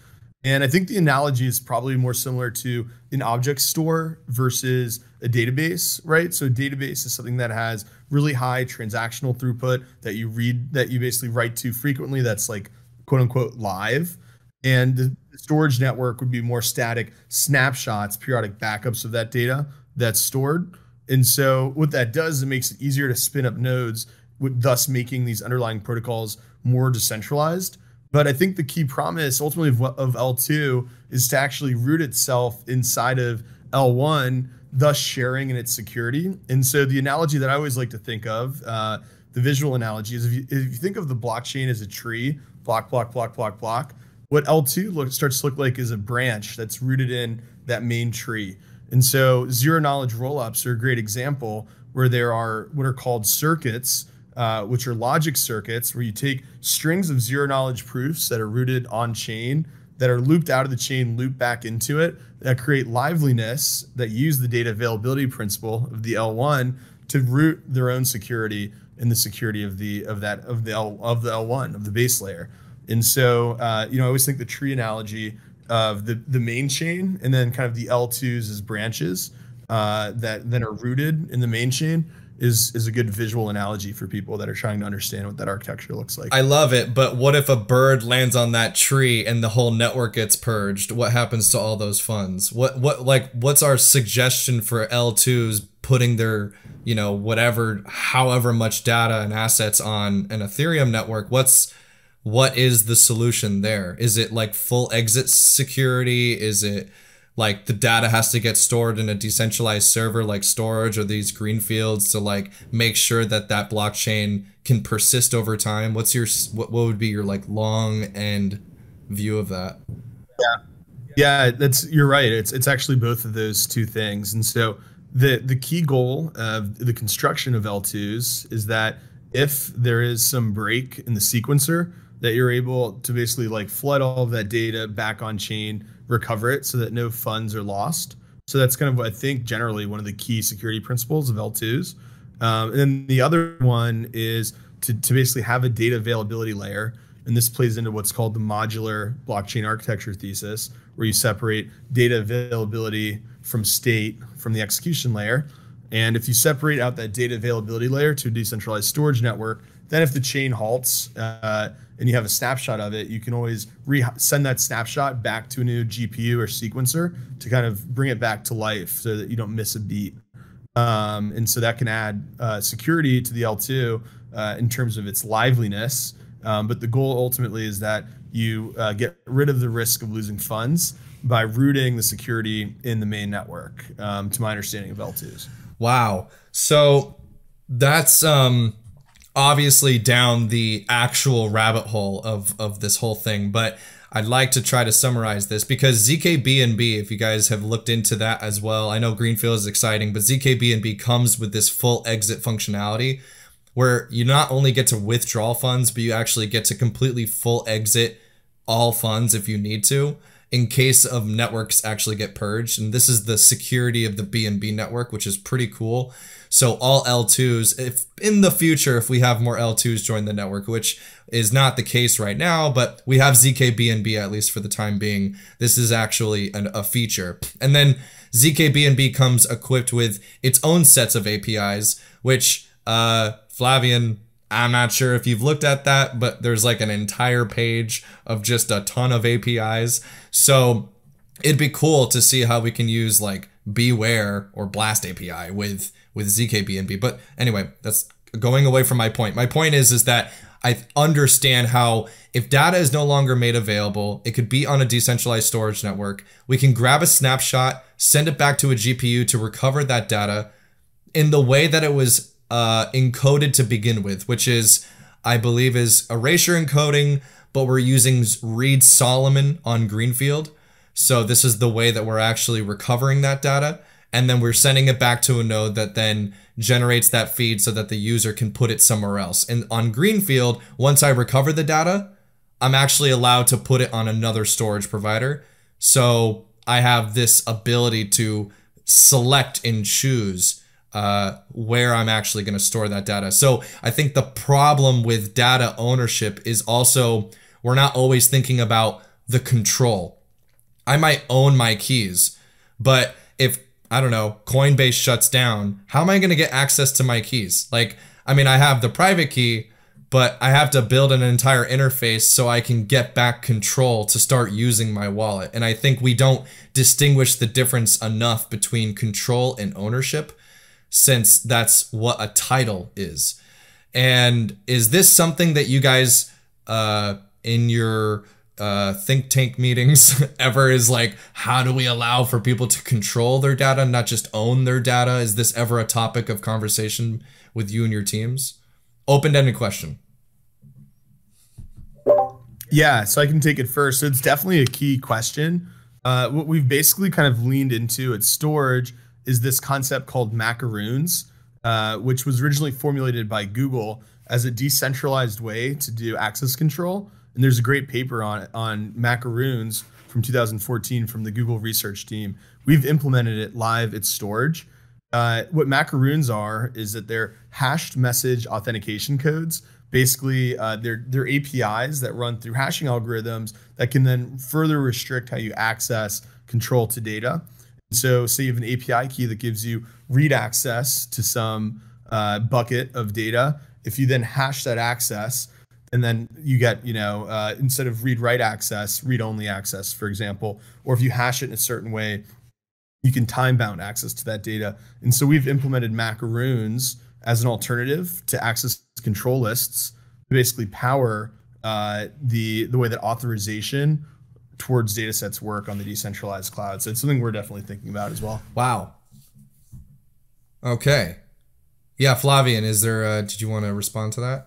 And I think the analogy is probably more similar to an object store versus a database, right? So a database is something that has really high transactional throughput that you read, that you basically write to frequently, that's like quote unquote live. And the storage network would be more static snapshots, periodic backups of that data that's stored. And so what that does, it makes it easier to spin up nodes, with thus making these underlying protocols more decentralized. But I think the key promise ultimately of, of L two is to actually root itself inside of L one, thus sharing in its security. And so the analogy that I always like to think of, uh, the visual analogy, is if you, if you think of the blockchain as a tree, block, block, block, block, block, what L two look, starts to look like is a branch that's rooted in that main tree. And so zero knowledge rollups are a great example where there are what are called circuits, Uh, which are logic circuits where you take strings of zero knowledge proofs that are rooted on chain, that are looped out of the chain, looped back into it, that create liveliness, that use the data availability principle of the L one to root their own security in the security of the of that of the L, of the L one of the base layer. And so, uh, you know, I always think the tree analogy of the the main chain and then kind of the L twos as branches uh, that then are rooted in the main chain is is a good visual analogy for people that are trying to understand what that architecture looks like. I love it, but what if a bird lands on that tree and the whole network gets purged? What happens to all those funds? What what like what's our suggestion for L twos putting their, you know, whatever however much data and assets on an Ethereum network? What's what is the solution there? Is it like full exit security? Is it like the data has to get stored in a decentralized server like Storj or these greenfields to like make sure that that blockchain can persist over time? What's your, what, what would be your like long end view of that? Yeah, yeah, that's, you're right. It's, it's actually both of those two things. And so the, the key goal of the construction of L twos is that if there is some break in the sequencer, that you're able to basically like flood all of that data back on chain, recover it so that no funds are lost. So that's kind of, I think, generally one of the key security principles of L twos. Um, and then the other one is to, to basically have a data availability layer. And this plays into what's called the modular blockchain architecture thesis, where you separate data availability from state, from the execution layer. And if you separate out that data availability layer to a decentralized storage network, then if the chain halts uh, and you have a snapshot of it, you can always re send that snapshot back to a new G P U or sequencer to kind of bring it back to life so that you don't miss a beat. Um, and so that can add uh, security to the L two uh, in terms of its liveliness. Um, but the goal ultimately is that you uh, get rid of the risk of losing funds by rooting the security in the main network, um, to my understanding of L twos. Wow. So that's... Um... obviously down the actual rabbit hole of, of this whole thing, but I'd like to try to summarize this because Z K B N B, if you guys have looked into that as well, I know Greenfield is exciting, but Z K B N B comes with this full exit functionality where you not only get to withdraw funds, but you actually get to completely full exit all funds if you need to in case of networks actually get purged. And this is the security of the B N B network, which is pretty cool. So all L twos, if in the future, if we have more L twos join the network, which is not the case right now, but we have Z K B N B, at least for the time being, this is actually an, a feature. And then Z K B N B comes equipped with its own sets of A P Is, which uh, Flavian, I'm not sure if you've looked at that, but there's like an entire page of just a ton of A P Is. So it'd be cool to see how we can use like BWare or Blast A P I with with Z K B N B. But anyway, that's going away from my point. My point is, is that I understand how if data is no longer made available, it could be on a decentralized storage network. We can grab a snapshot, send it back to a G P U to recover that data in the way that it was uh, encoded to begin with, which is, I believe, is erasure encoding, but we're using Reed Solomon on Greenfield. So this is the way that we're actually recovering that data. And then we're sending it back to a node that then generates that feed so that the user can put it somewhere else. And on Greenfield, once I recover the data, I'm actually allowed to put it on another storage provider. So I have this ability to select and choose uh, where I'm actually going to store that data. So I think the problem with data ownership is also we're not always thinking about the control. I might own my keys, but if I don't know, Coinbase shuts down, how am I going to get access to my keys? Like, I mean, I have the private key, but I have to build an entire interface so I can get back control to start using my wallet. And I think we don't distinguish the difference enough between control and ownership, since that's what a title is. And is this something that you guys uh, in your Uh, think tank meetings ever is like, how do we allow for people to control their data, not just own their data? Is this ever a topic of conversation with you and your teams? Open-ended question. Yeah, so I can take it first. So it's definitely a key question. Uh, what we've basically kind of leaned into at Storj is this concept called Macaroons, uh, which was originally formulated by Google as a decentralized way to do access control. And there's a great paper on on Macaroons from two thousand fourteen from the Google research team. We've implemented it live at Storj. Uh, what Macaroons are is that they're hashed message authentication codes. Basically, uh, they're, they're A P Is that run through hashing algorithms that can then further restrict how you access control to data. And so say you have an A P I key that gives you read access to some uh, bucket of data. If you then hash that access, and then you get, you know, uh, instead of read-write access, read-only access, for example, or if you hash it in a certain way, you can time-bound access to that data. And so we've implemented Macaroons as an alternative to access control lists to basically power uh, the, the way that authorization towards data sets work on the decentralized cloud. So it's something we're definitely thinking about as well. Wow. Okay. Yeah, Flavian, is there, uh, did you want to respond to that?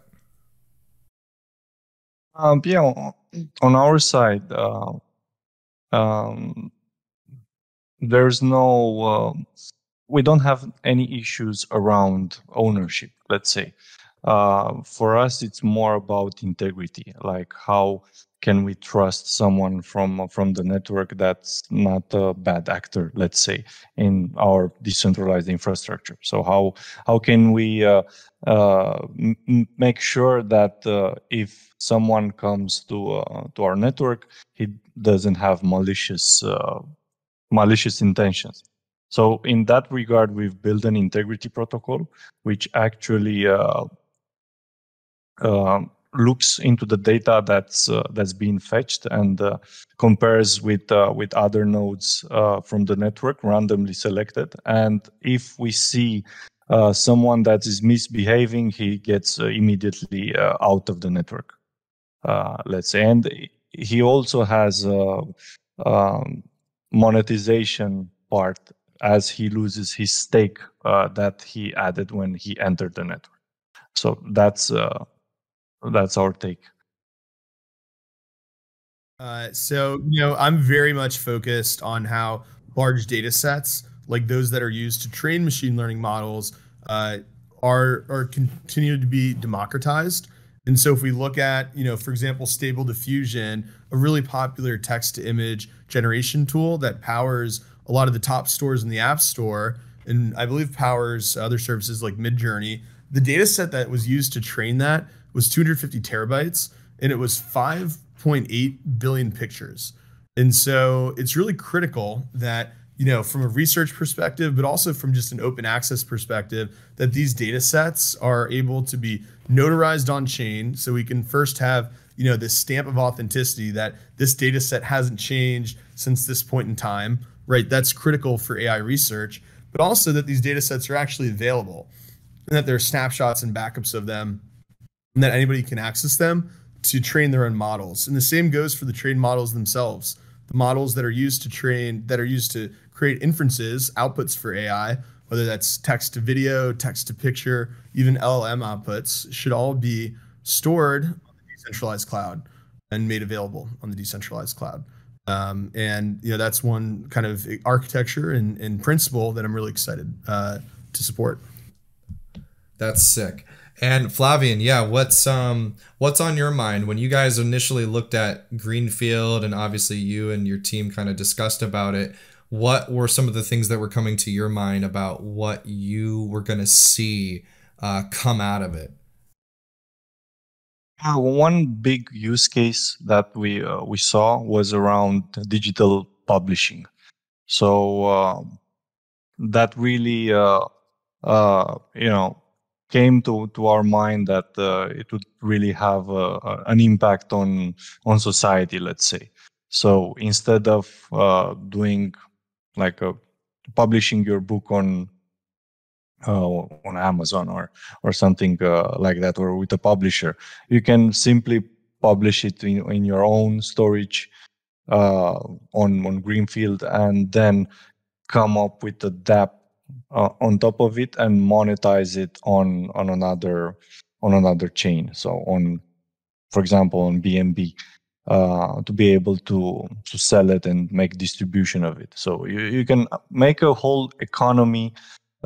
Um, yeah, on, on our side, uh, um, there's no, uh, we don't have any issues around ownership, let's say. Uh, for us, it's more about integrity, like how can we trust someone from, from the network that's not a bad actor, let's say, in our decentralized infrastructure. So how, how can we uh, uh, m make sure that uh, if someone comes to uh, to our network, he doesn't have malicious uh, malicious intentions. So in that regard, we've built an integrity protocol, which actually uh, uh, looks into the data that's uh, that's being fetched and uh, compares with uh, with other nodes uh, from the network randomly selected. And if we see uh, someone that is misbehaving, he gets uh, immediately uh, out of the network. Uh, let's say, and he also has a um, monetization part as he loses his stake uh, that he added when he entered the network. So that's uh, that's our take. Uh, so you know, I'm very much focused on how large data sets, like those that are used to train machine learning models, uh, are are continue to be democratized. And so if we look at, you know, for example, Stable Diffusion, a really popular text-to-image generation tool that powers a lot of the top stores in the App Store, and I believe powers other services like Midjourney, the data set that was used to train that was two hundred fifty terabytes, and it was five point eight billion pictures. And so it's really critical that you know, from a research perspective, but also from just an open access perspective, that these data sets are able to be notarized on chain. So we can first have, you know, this stamp of authenticity that this data set hasn't changed since this point in time, right? That's critical for A I research, but also that these data sets are actually available and that there are snapshots and backups of them and that anybody can access them to train their own models. And the same goes for the trained models themselves. The models that are used to train, that are used to create inferences, outputs for A I, whether that's text to video, text to picture, even L L M outputs, should all be stored on the decentralized cloud and made available on the decentralized cloud. Um, and you know, that's one kind of architecture and, and principle that I'm really excited uh, to support. That's sick. And Flavian, yeah, what's um what's on your mind when you guys initially looked at Greenfield, and obviously you and your team kind of discussed about it? What were some of the things that were coming to your mind about what you were going to see uh, come out of it? Uh, one big use case that we uh, we saw was around digital publishing. So uh, that really, uh, uh, you know. came to, to our mind that uh, it would really have uh, an impact on, on society, let's say. So instead of uh, doing like a, publishing your book on uh, on Amazon or, or something uh, like that, or with a publisher, you can simply publish it in, in your own storage uh, on, on Greenfield, and then come up with a dApp Uh, on top of it and monetize it on on another on another chain. So on, for example, on B N B, uh, to be able to to sell it and make distribution of it. So you you can make a whole economy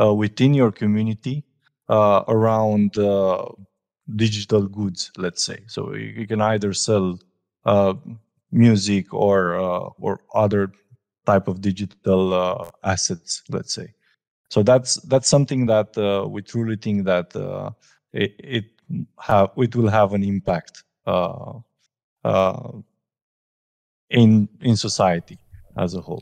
uh, within your community uh, around uh, digital goods, let's say. So you, you can either sell uh, music or uh, or other type of digital uh, assets, let's say. So that's that's something that uh, we truly think that uh, it it, have, it will have an impact uh, uh, in in society as a whole.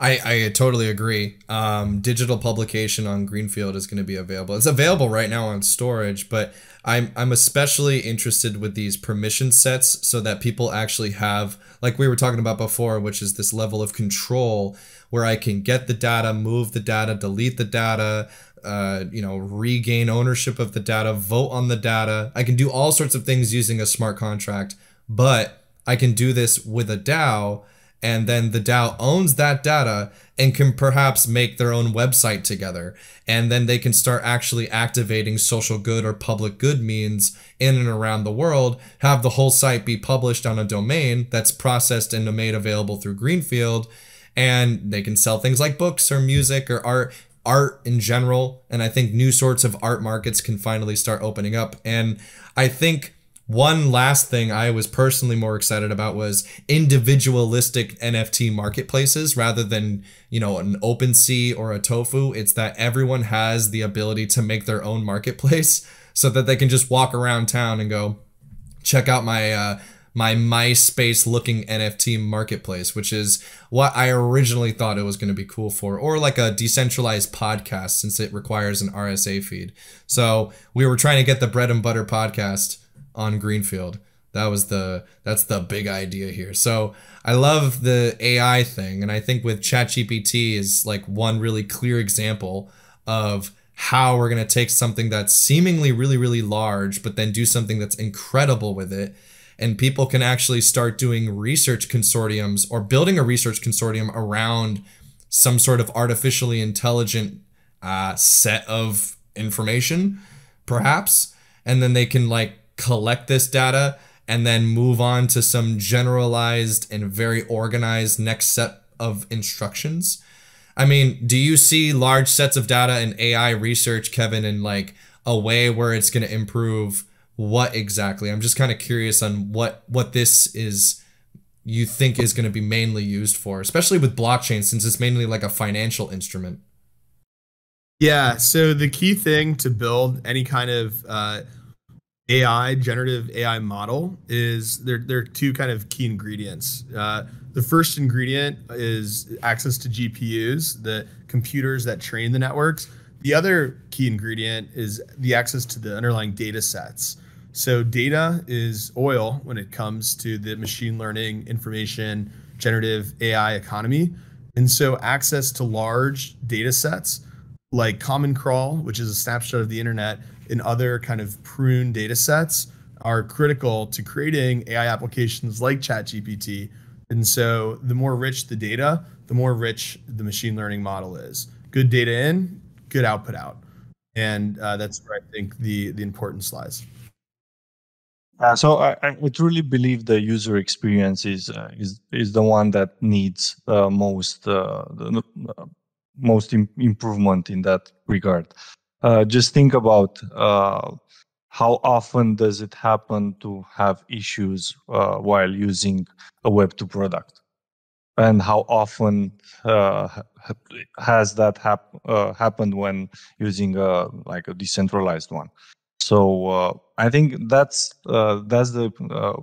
I, I totally agree. Um, digital publication on Greenfield is going to be available. It's available right now on Storj, but I'm I'm especially interested with these permission sets so that people actually have, like we were talking about before, which is this level of control where I can get the data, move the data, delete the data, uh, you know, regain ownership of the data, vote on the data. I can do all sorts of things using a smart contract, but I can do this with a DAO. And then the DAO owns that data and can perhaps make their own website together. And then they can start actually activating social good or public good means in and around the world, have the whole site be published on a domain that's processed and made available through Greenfield. And they can sell things like books or music or art, art in general. And I think new sorts of art markets can finally start opening up. And I think one last thing I was personally more excited about was individualistic N F T marketplaces rather than, you know, an OpenSea or a Tofu. It's that everyone has the ability to make their own marketplace so that they can just walk around town and go check out my uh, my MySpace looking N F T marketplace, which is what I originally thought it was going to be cool for, or like a decentralized podcast since it requires an R S A feed. So we were trying to get the bread and butter podcast on Greenfield. That was the, that's the big idea here. So I love the A I thing. And I think with ChatGPT is like one really clear example of how we're going to take something that's seemingly really, really large, but then do something that's incredible with it. And people can actually start doing research consortiums or building a research consortium around some sort of artificially intelligent uh, set of information, perhaps. And then they can like collect this data and then move on to some generalized and very organized next set of instructions. I mean, do you see large sets of data in A I research, Kevin, in like a way where it's going to improve what exactly? I'm just kind of curious on what, what this is you think is going to be mainly used for, especially with blockchain, since it's mainly like a financial instrument. Yeah. So the key thing to build any kind of, uh, A I, generative A I model is there, there are two kind of key ingredients. Uh, the first ingredient is access to G P Us, the computers that train the networks. The other key ingredient is the access to the underlying data sets. So data is oil when it comes to the machine learning, information, generative A I economy. And so access to large data sets like Common Crawl, which is a snapshot of the internet, and other kind of pruned data sets are critical to creating A I applications like ChatGPT. And so the more rich the data, the more rich the machine learning model is. Good data in, good output out. And uh, that's where I think the, the importance lies. Uh, so I, I truly believe the user experience is uh, is is the one that needs uh, most uh, the, uh, most im- improvement in that regard. Uh, just think about uh, how often does it happen to have issues uh, while using a Web two product, and how often uh, has that hap uh, happened when using a like a decentralized one. So uh, I think that's uh, that's the uh,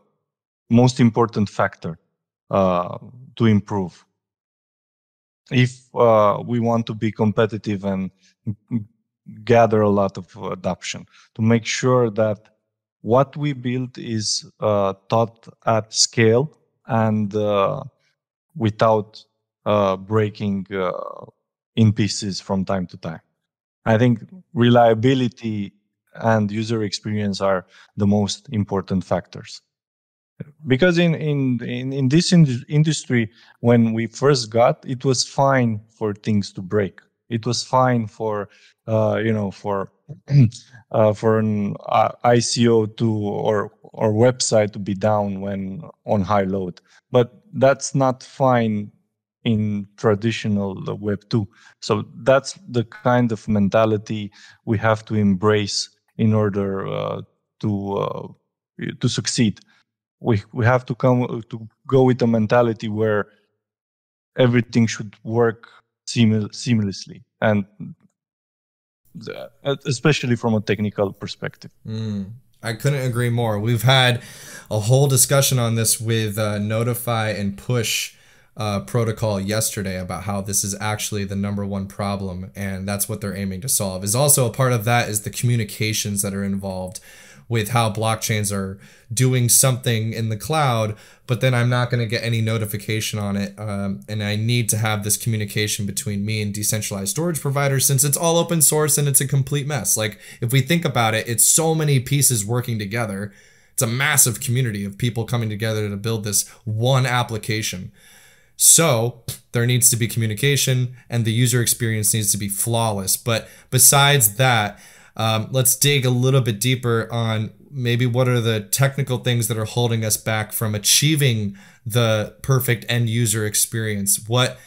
most important factor uh, to improve if uh, we want to be competitive and gather a lot of adoption, to make sure that what we build is uh, taught at scale and uh, without uh, breaking uh, in pieces from time to time. I think reliability and user experience are the most important factors. Because in, in, in, in this in industry, when we first got, it was fine for things to break. It was fine for, uh, you know, for uh, for an uh, I C O to or or website to be down when on high load, but that's not fine in traditional Web two. So that's the kind of mentality we have to embrace in order uh, to uh, to succeed. We we have to come to go with a mentality where everything should work seamlessly, and especially from a technical perspective. Mm, I couldn't agree more. We've had a whole discussion on this with uh, Notify and Push uh, protocol yesterday about how this is actually the number one problem, and that's what they're aiming to solve. Is also a part of that is the communications that are involved with how blockchains are doing something in the cloud, but then I'm not going to get any notification on it. Um, and I need to have this communication between me and decentralized storage providers, since it's all open source and it's a complete mess. Like, if we think about it, it's so many pieces working together. It's a massive community of people coming together to build this one application. So there needs to be communication, and the user experience needs to be flawless. But besides that, Um, let's dig a little bit deeper on maybe what are the technical things that are holding us back from achieving the perfect end user experience. What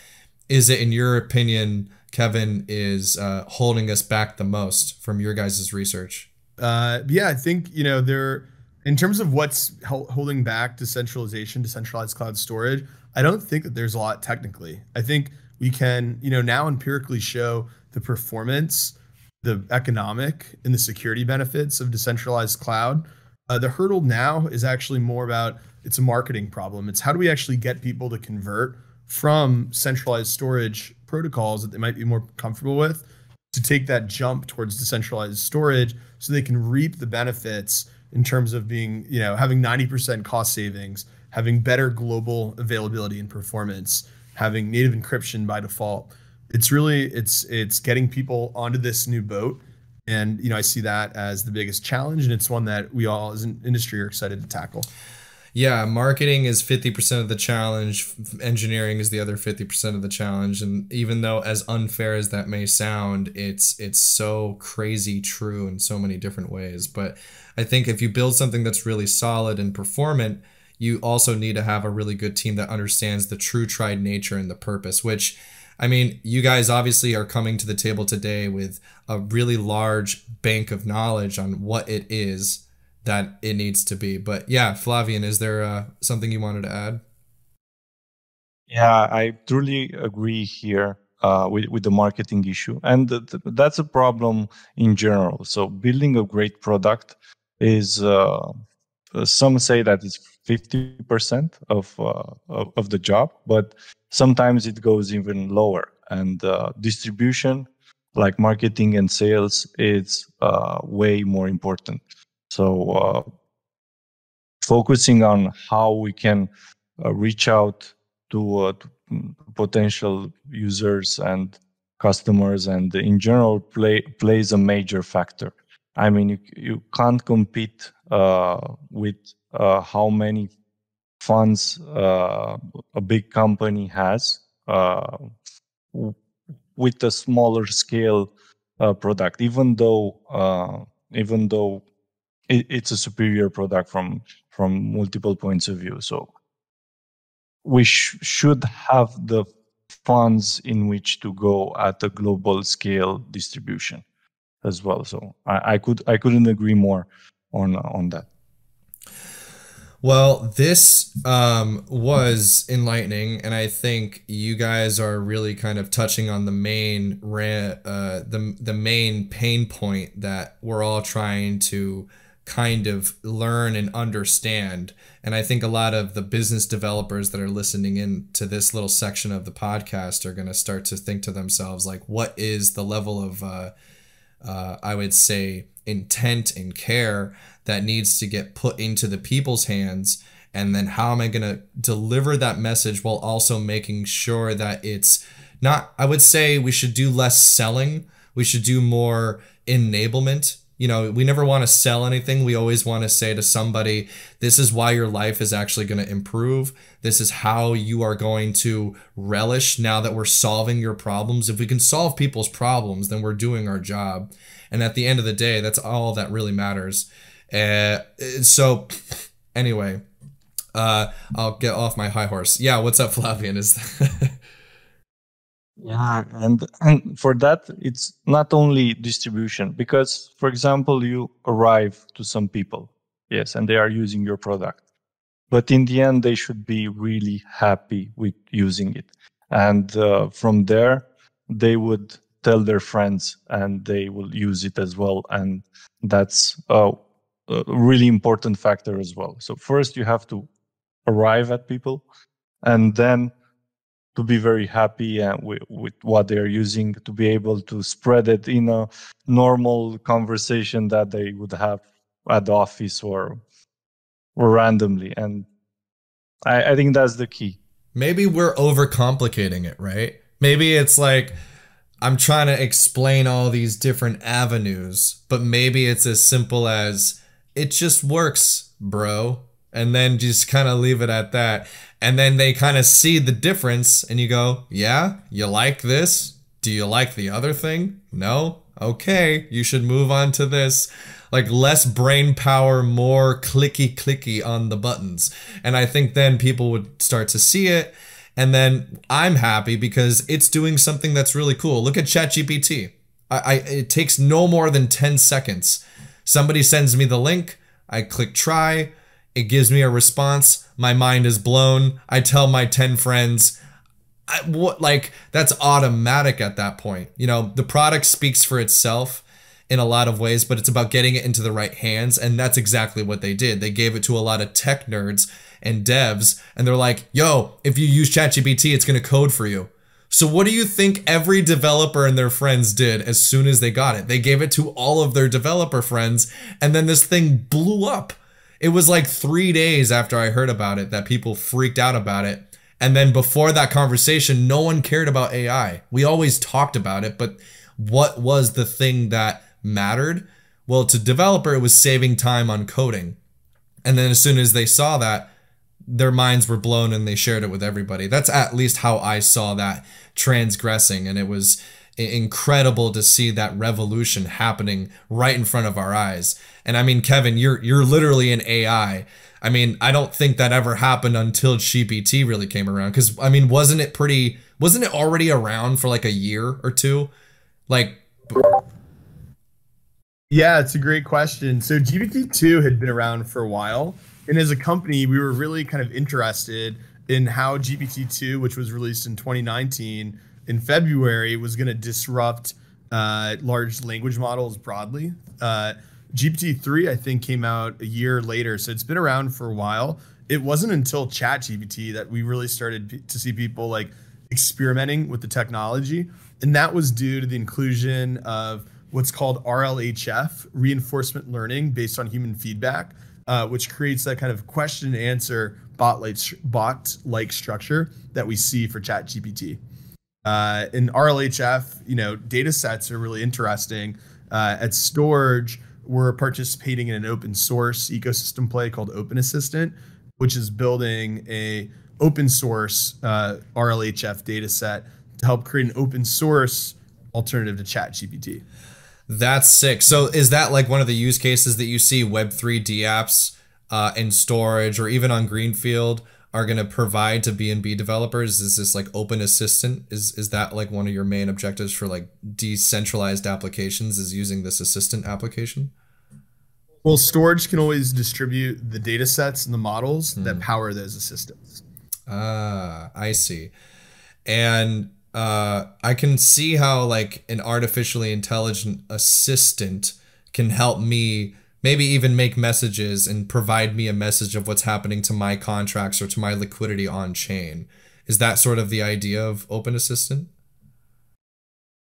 is it, in your opinion, Kevin, is uh, holding us back the most from your guys' research? Uh, yeah, I think, you know, there, in terms of what's holding back decentralization, decentralized cloud storage, I don't think that there's a lot technically. I think we can, you know, now empirically show the performance, the economic and the security benefits of decentralized cloud. Uh, the hurdle now is actually more about, it's a marketing problem. It's how do we actually get people to convert from centralized storage protocols that they might be more comfortable with to take that jump towards decentralized storage, so they can reap the benefits in terms of being, you know, having ninety percent cost savings, having better global availability and performance, having native encryption by default. It's really, it's it's getting people onto this new boat. And, you know, I see that as the biggest challenge, and it's one that we all as an industry are excited to tackle. Yeah, marketing is fifty percent of the challenge. Engineering is the other fifty percent of the challenge. And even though, as unfair as that may sound, it's it's so crazy true in so many different ways. But I think if you build something that's really solid and performant, you also need to have a really good team that understands the true tried nature and the purpose, which, I mean, you guys obviously are coming to the table today with a really large bank of knowledge on what it is that it needs to be. But yeah, Flavian, is there uh, something you wanted to add? Yeah, I truly agree here uh, with, with the marketing issue. And th th that's a problem in general. So building a great product is uh, some say that it's fifty percent of, uh, of of the job, but sometimes it goes even lower. And uh, distribution, like marketing and sales, is uh, way more important. So uh, focusing on how we can uh, reach out to, uh, to potential users and customers, and in general, play, plays a major factor. I mean, you, you can't compete uh, with uh, how many funds uh, a big company has uh, with a smaller scale uh, product, even though uh, even though it, it's a superior product from from multiple points of view. So we sh should have the funds in which to go at a global scale distribution as well. So I, I could I couldn't agree more on on that. Well, this um, was enlightening, and I think you guys are really kind of touching on the main uh, the the main pain point that we're all trying to kind of learn and understand. And I think a lot of the business developers that are listening in to this little section of the podcast are going to start to think to themselves, like, what is the level of, uh, uh, I would say, intent and care that needs to get put into the people's hands? And then how am I going to deliver that message while also making sure that it's not, I would say we should do less selling. We should do more enablement. You know, we never want to sell anything. We always want to say to somebody, this is why your life is actually going to improve. This is how you are going to relish now that we're solving your problems. If we can solve people's problems, then we're doing our job. And at the end of the day, that's all that really matters. Uh, so anyway, uh, I'll get off my high horse. Yeah, what's up, Flavian? Is that Yeah, and, and for that, it's not only distribution, because, for example, you arrive to some people, yes, and they are using your product. But in the end, they should be really happy with using it. And uh, from there, they would tell their friends and they will use it as well. And that's a, a really important factor as well. So first, you have to arrive at people, and then to be very happy uh, with, with what they're using, to be able to spread it in a normal conversation that they would have at the office or, or randomly. And I, I think that's the key. Maybe we're overcomplicating it, right? Maybe it's like, I'm trying to explain all these different avenues, but maybe it's as simple as, it just works, bro. And then just kind of leave it at that. And then they kind of see the difference and you go, yeah, you like this? Do you like the other thing? No? Okay, you should move on to this. Like, less brain power, more clicky clicky on the buttons. And I think then people would start to see it. And then I'm happy because it's doing something that's really cool. Look at ChatGPT. I, I, it takes no more than ten seconds. Somebody sends me the link. I click try. It gives me a response. My mind is blown. I tell my ten friends, I, what, like, that's automatic at that point. You know, the product speaks for itself in a lot of ways, but it's about getting it into the right hands. And that's exactly what they did. They gave it to a lot of tech nerds and devs. And they're like, yo, if you use ChatGPT, it's going to code for you. So what do you think every developer and their friends did as soon as they got it? They gave it to all of their developer friends. And then this thing blew up. It was like three days after I heard about it that people freaked out about it. And then before that conversation, no one cared about A I. We always talked about it, but what was the thing that mattered? Well, to developer, it was saving time on coding. And then as soon as they saw that, their minds were blown and they shared it with everybody. That's at least how I saw that transgressing. And it was incredible to see that revolution happening right in front of our eyes. And I mean, Kevin, you're you're literally an A I. I mean, I don't think that ever happened until G P T really came around. Because I mean, wasn't it pretty? Wasn't it already around for like a year or two? Like, yeah, it's a great question. So G P T two had been around for a while, and as a company, we were really kind of interested in how G P T two, which was released in twenty nineteen. In February, was going to disrupt uh, large language models broadly. Uh, G P T three, I think, came out a year later. So it's been around for a while. It wasn't until ChatGPT that we really started to see people like experimenting with the technology. And that was due to the inclusion of what's called R L H F, reinforcement learning based on human feedback, uh, which creates that kind of question and answer bot-like bot-like structure that we see for ChatGPT. Uh, in R L H F, you know, data sets are really interesting. Uh, at Storj, we're participating in an open source ecosystem play called Open Assistant, which is building a open source uh, R L H F data set to help create an open source alternative to ChatGPT. That's sick. So is that like one of the use cases that you see Web three dApps uh, and Storj or even on Greenfield are going to provide to B N B developers? Is this like Open Assistant? Is, is that like one of your main objectives for like decentralized applications, is using this assistant application? Well, Storj can always distribute the data sets and the models mm. that power those assistants. Ah, I see. And uh, I can see how like an artificially intelligent assistant can help me maybe even make messages and provide me a message of what's happening to my contracts or to my liquidity on chain. Is that sort of the idea of Open Assistant?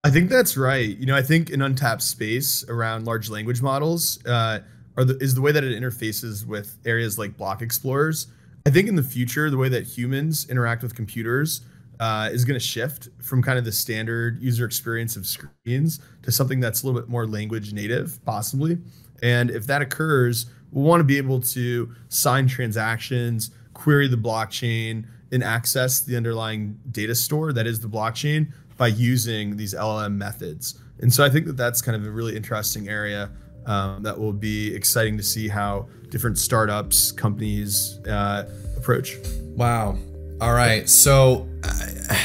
I think that's right. You know, I think an untapped space around large language models uh, are the, is the way that it interfaces with areas like block explorers. I think in the future, the way that humans interact with computers uh, is going to shift from kind of the standard user experience of screens to something that's a little bit more language native, possibly. And if that occurs, we'll want to be able to sign transactions, query the blockchain, and access the underlying data store that is the blockchain by using these L L M methods. And so I think that that's kind of a really interesting area um, that will be exciting to see how different startups, companies uh, approach. Wow. All right. So I,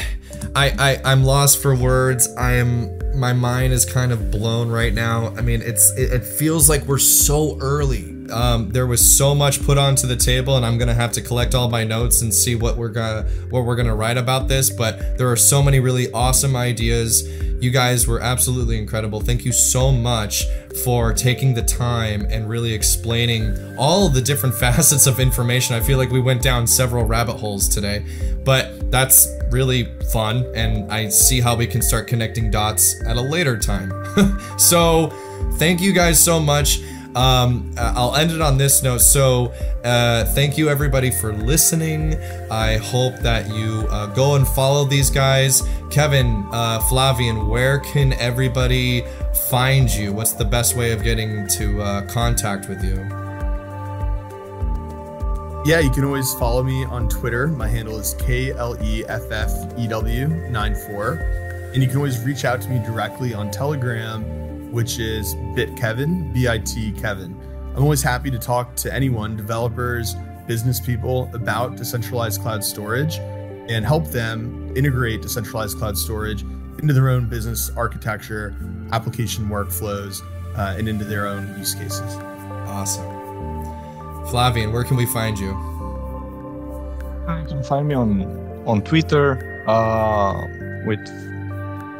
I, I'm lost for words. I am. My mind is kind of blown right now. I mean, it's it, it feels like we're so early. Um, there was so much put onto the table, and I'm gonna have to collect all my notes and see what we're gonna what we're gonna write about this. But there are so many really awesome ideas. You guys were absolutely incredible. Thank you so much for taking the time and really explaining all the different facets of information. I feel like we went down several rabbit holes today, but that's really fun, and I see how we can start connecting dots at a later time. So thank you guys so much. Um, I'll end it on this note. So uh, thank you everybody for listening. I hope that you uh, go and follow these guys. Kevin, uh, Flavian, where can everybody find you? What's the best way of getting to uh, contact with you? Yeah, you can always follow me on Twitter. My handle is K L E F F E W nine four. And you can always reach out to me directly on Telegram, which is BitKevin, B I T Kevin. I'm always happy to talk to anyone, developers, business people, about decentralized cloud storage and help them integrate decentralized cloud storage into their own business architecture, application workflows, uh, and into their own use cases. Awesome. Flavian, where can we find you? You can find me on, on Twitter uh, with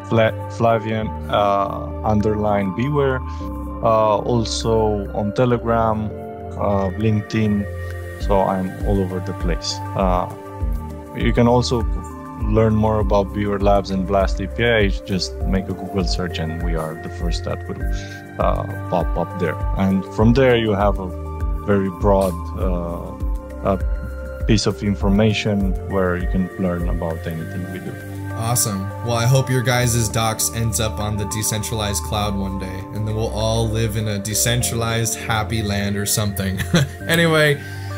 Flavian uh, underline BWare, uh, also on Telegram, uh, LinkedIn, so I'm all over the place. Uh, you can also learn more about BWare Labs and Blast A P I. Just make a Google search and we are the first that will uh, pop up there. And from there you have a very broad uh, uh, piece of information where you can learn about anything we do. Awesome. Well, I hope your guys' docs ends up on the decentralized cloud one day, and then we'll all live in a decentralized happy land or something. Anyway,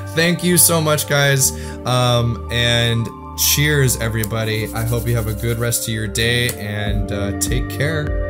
thank you so much, guys, um, and cheers, everybody. I hope you have a good rest of your day, and uh, take care.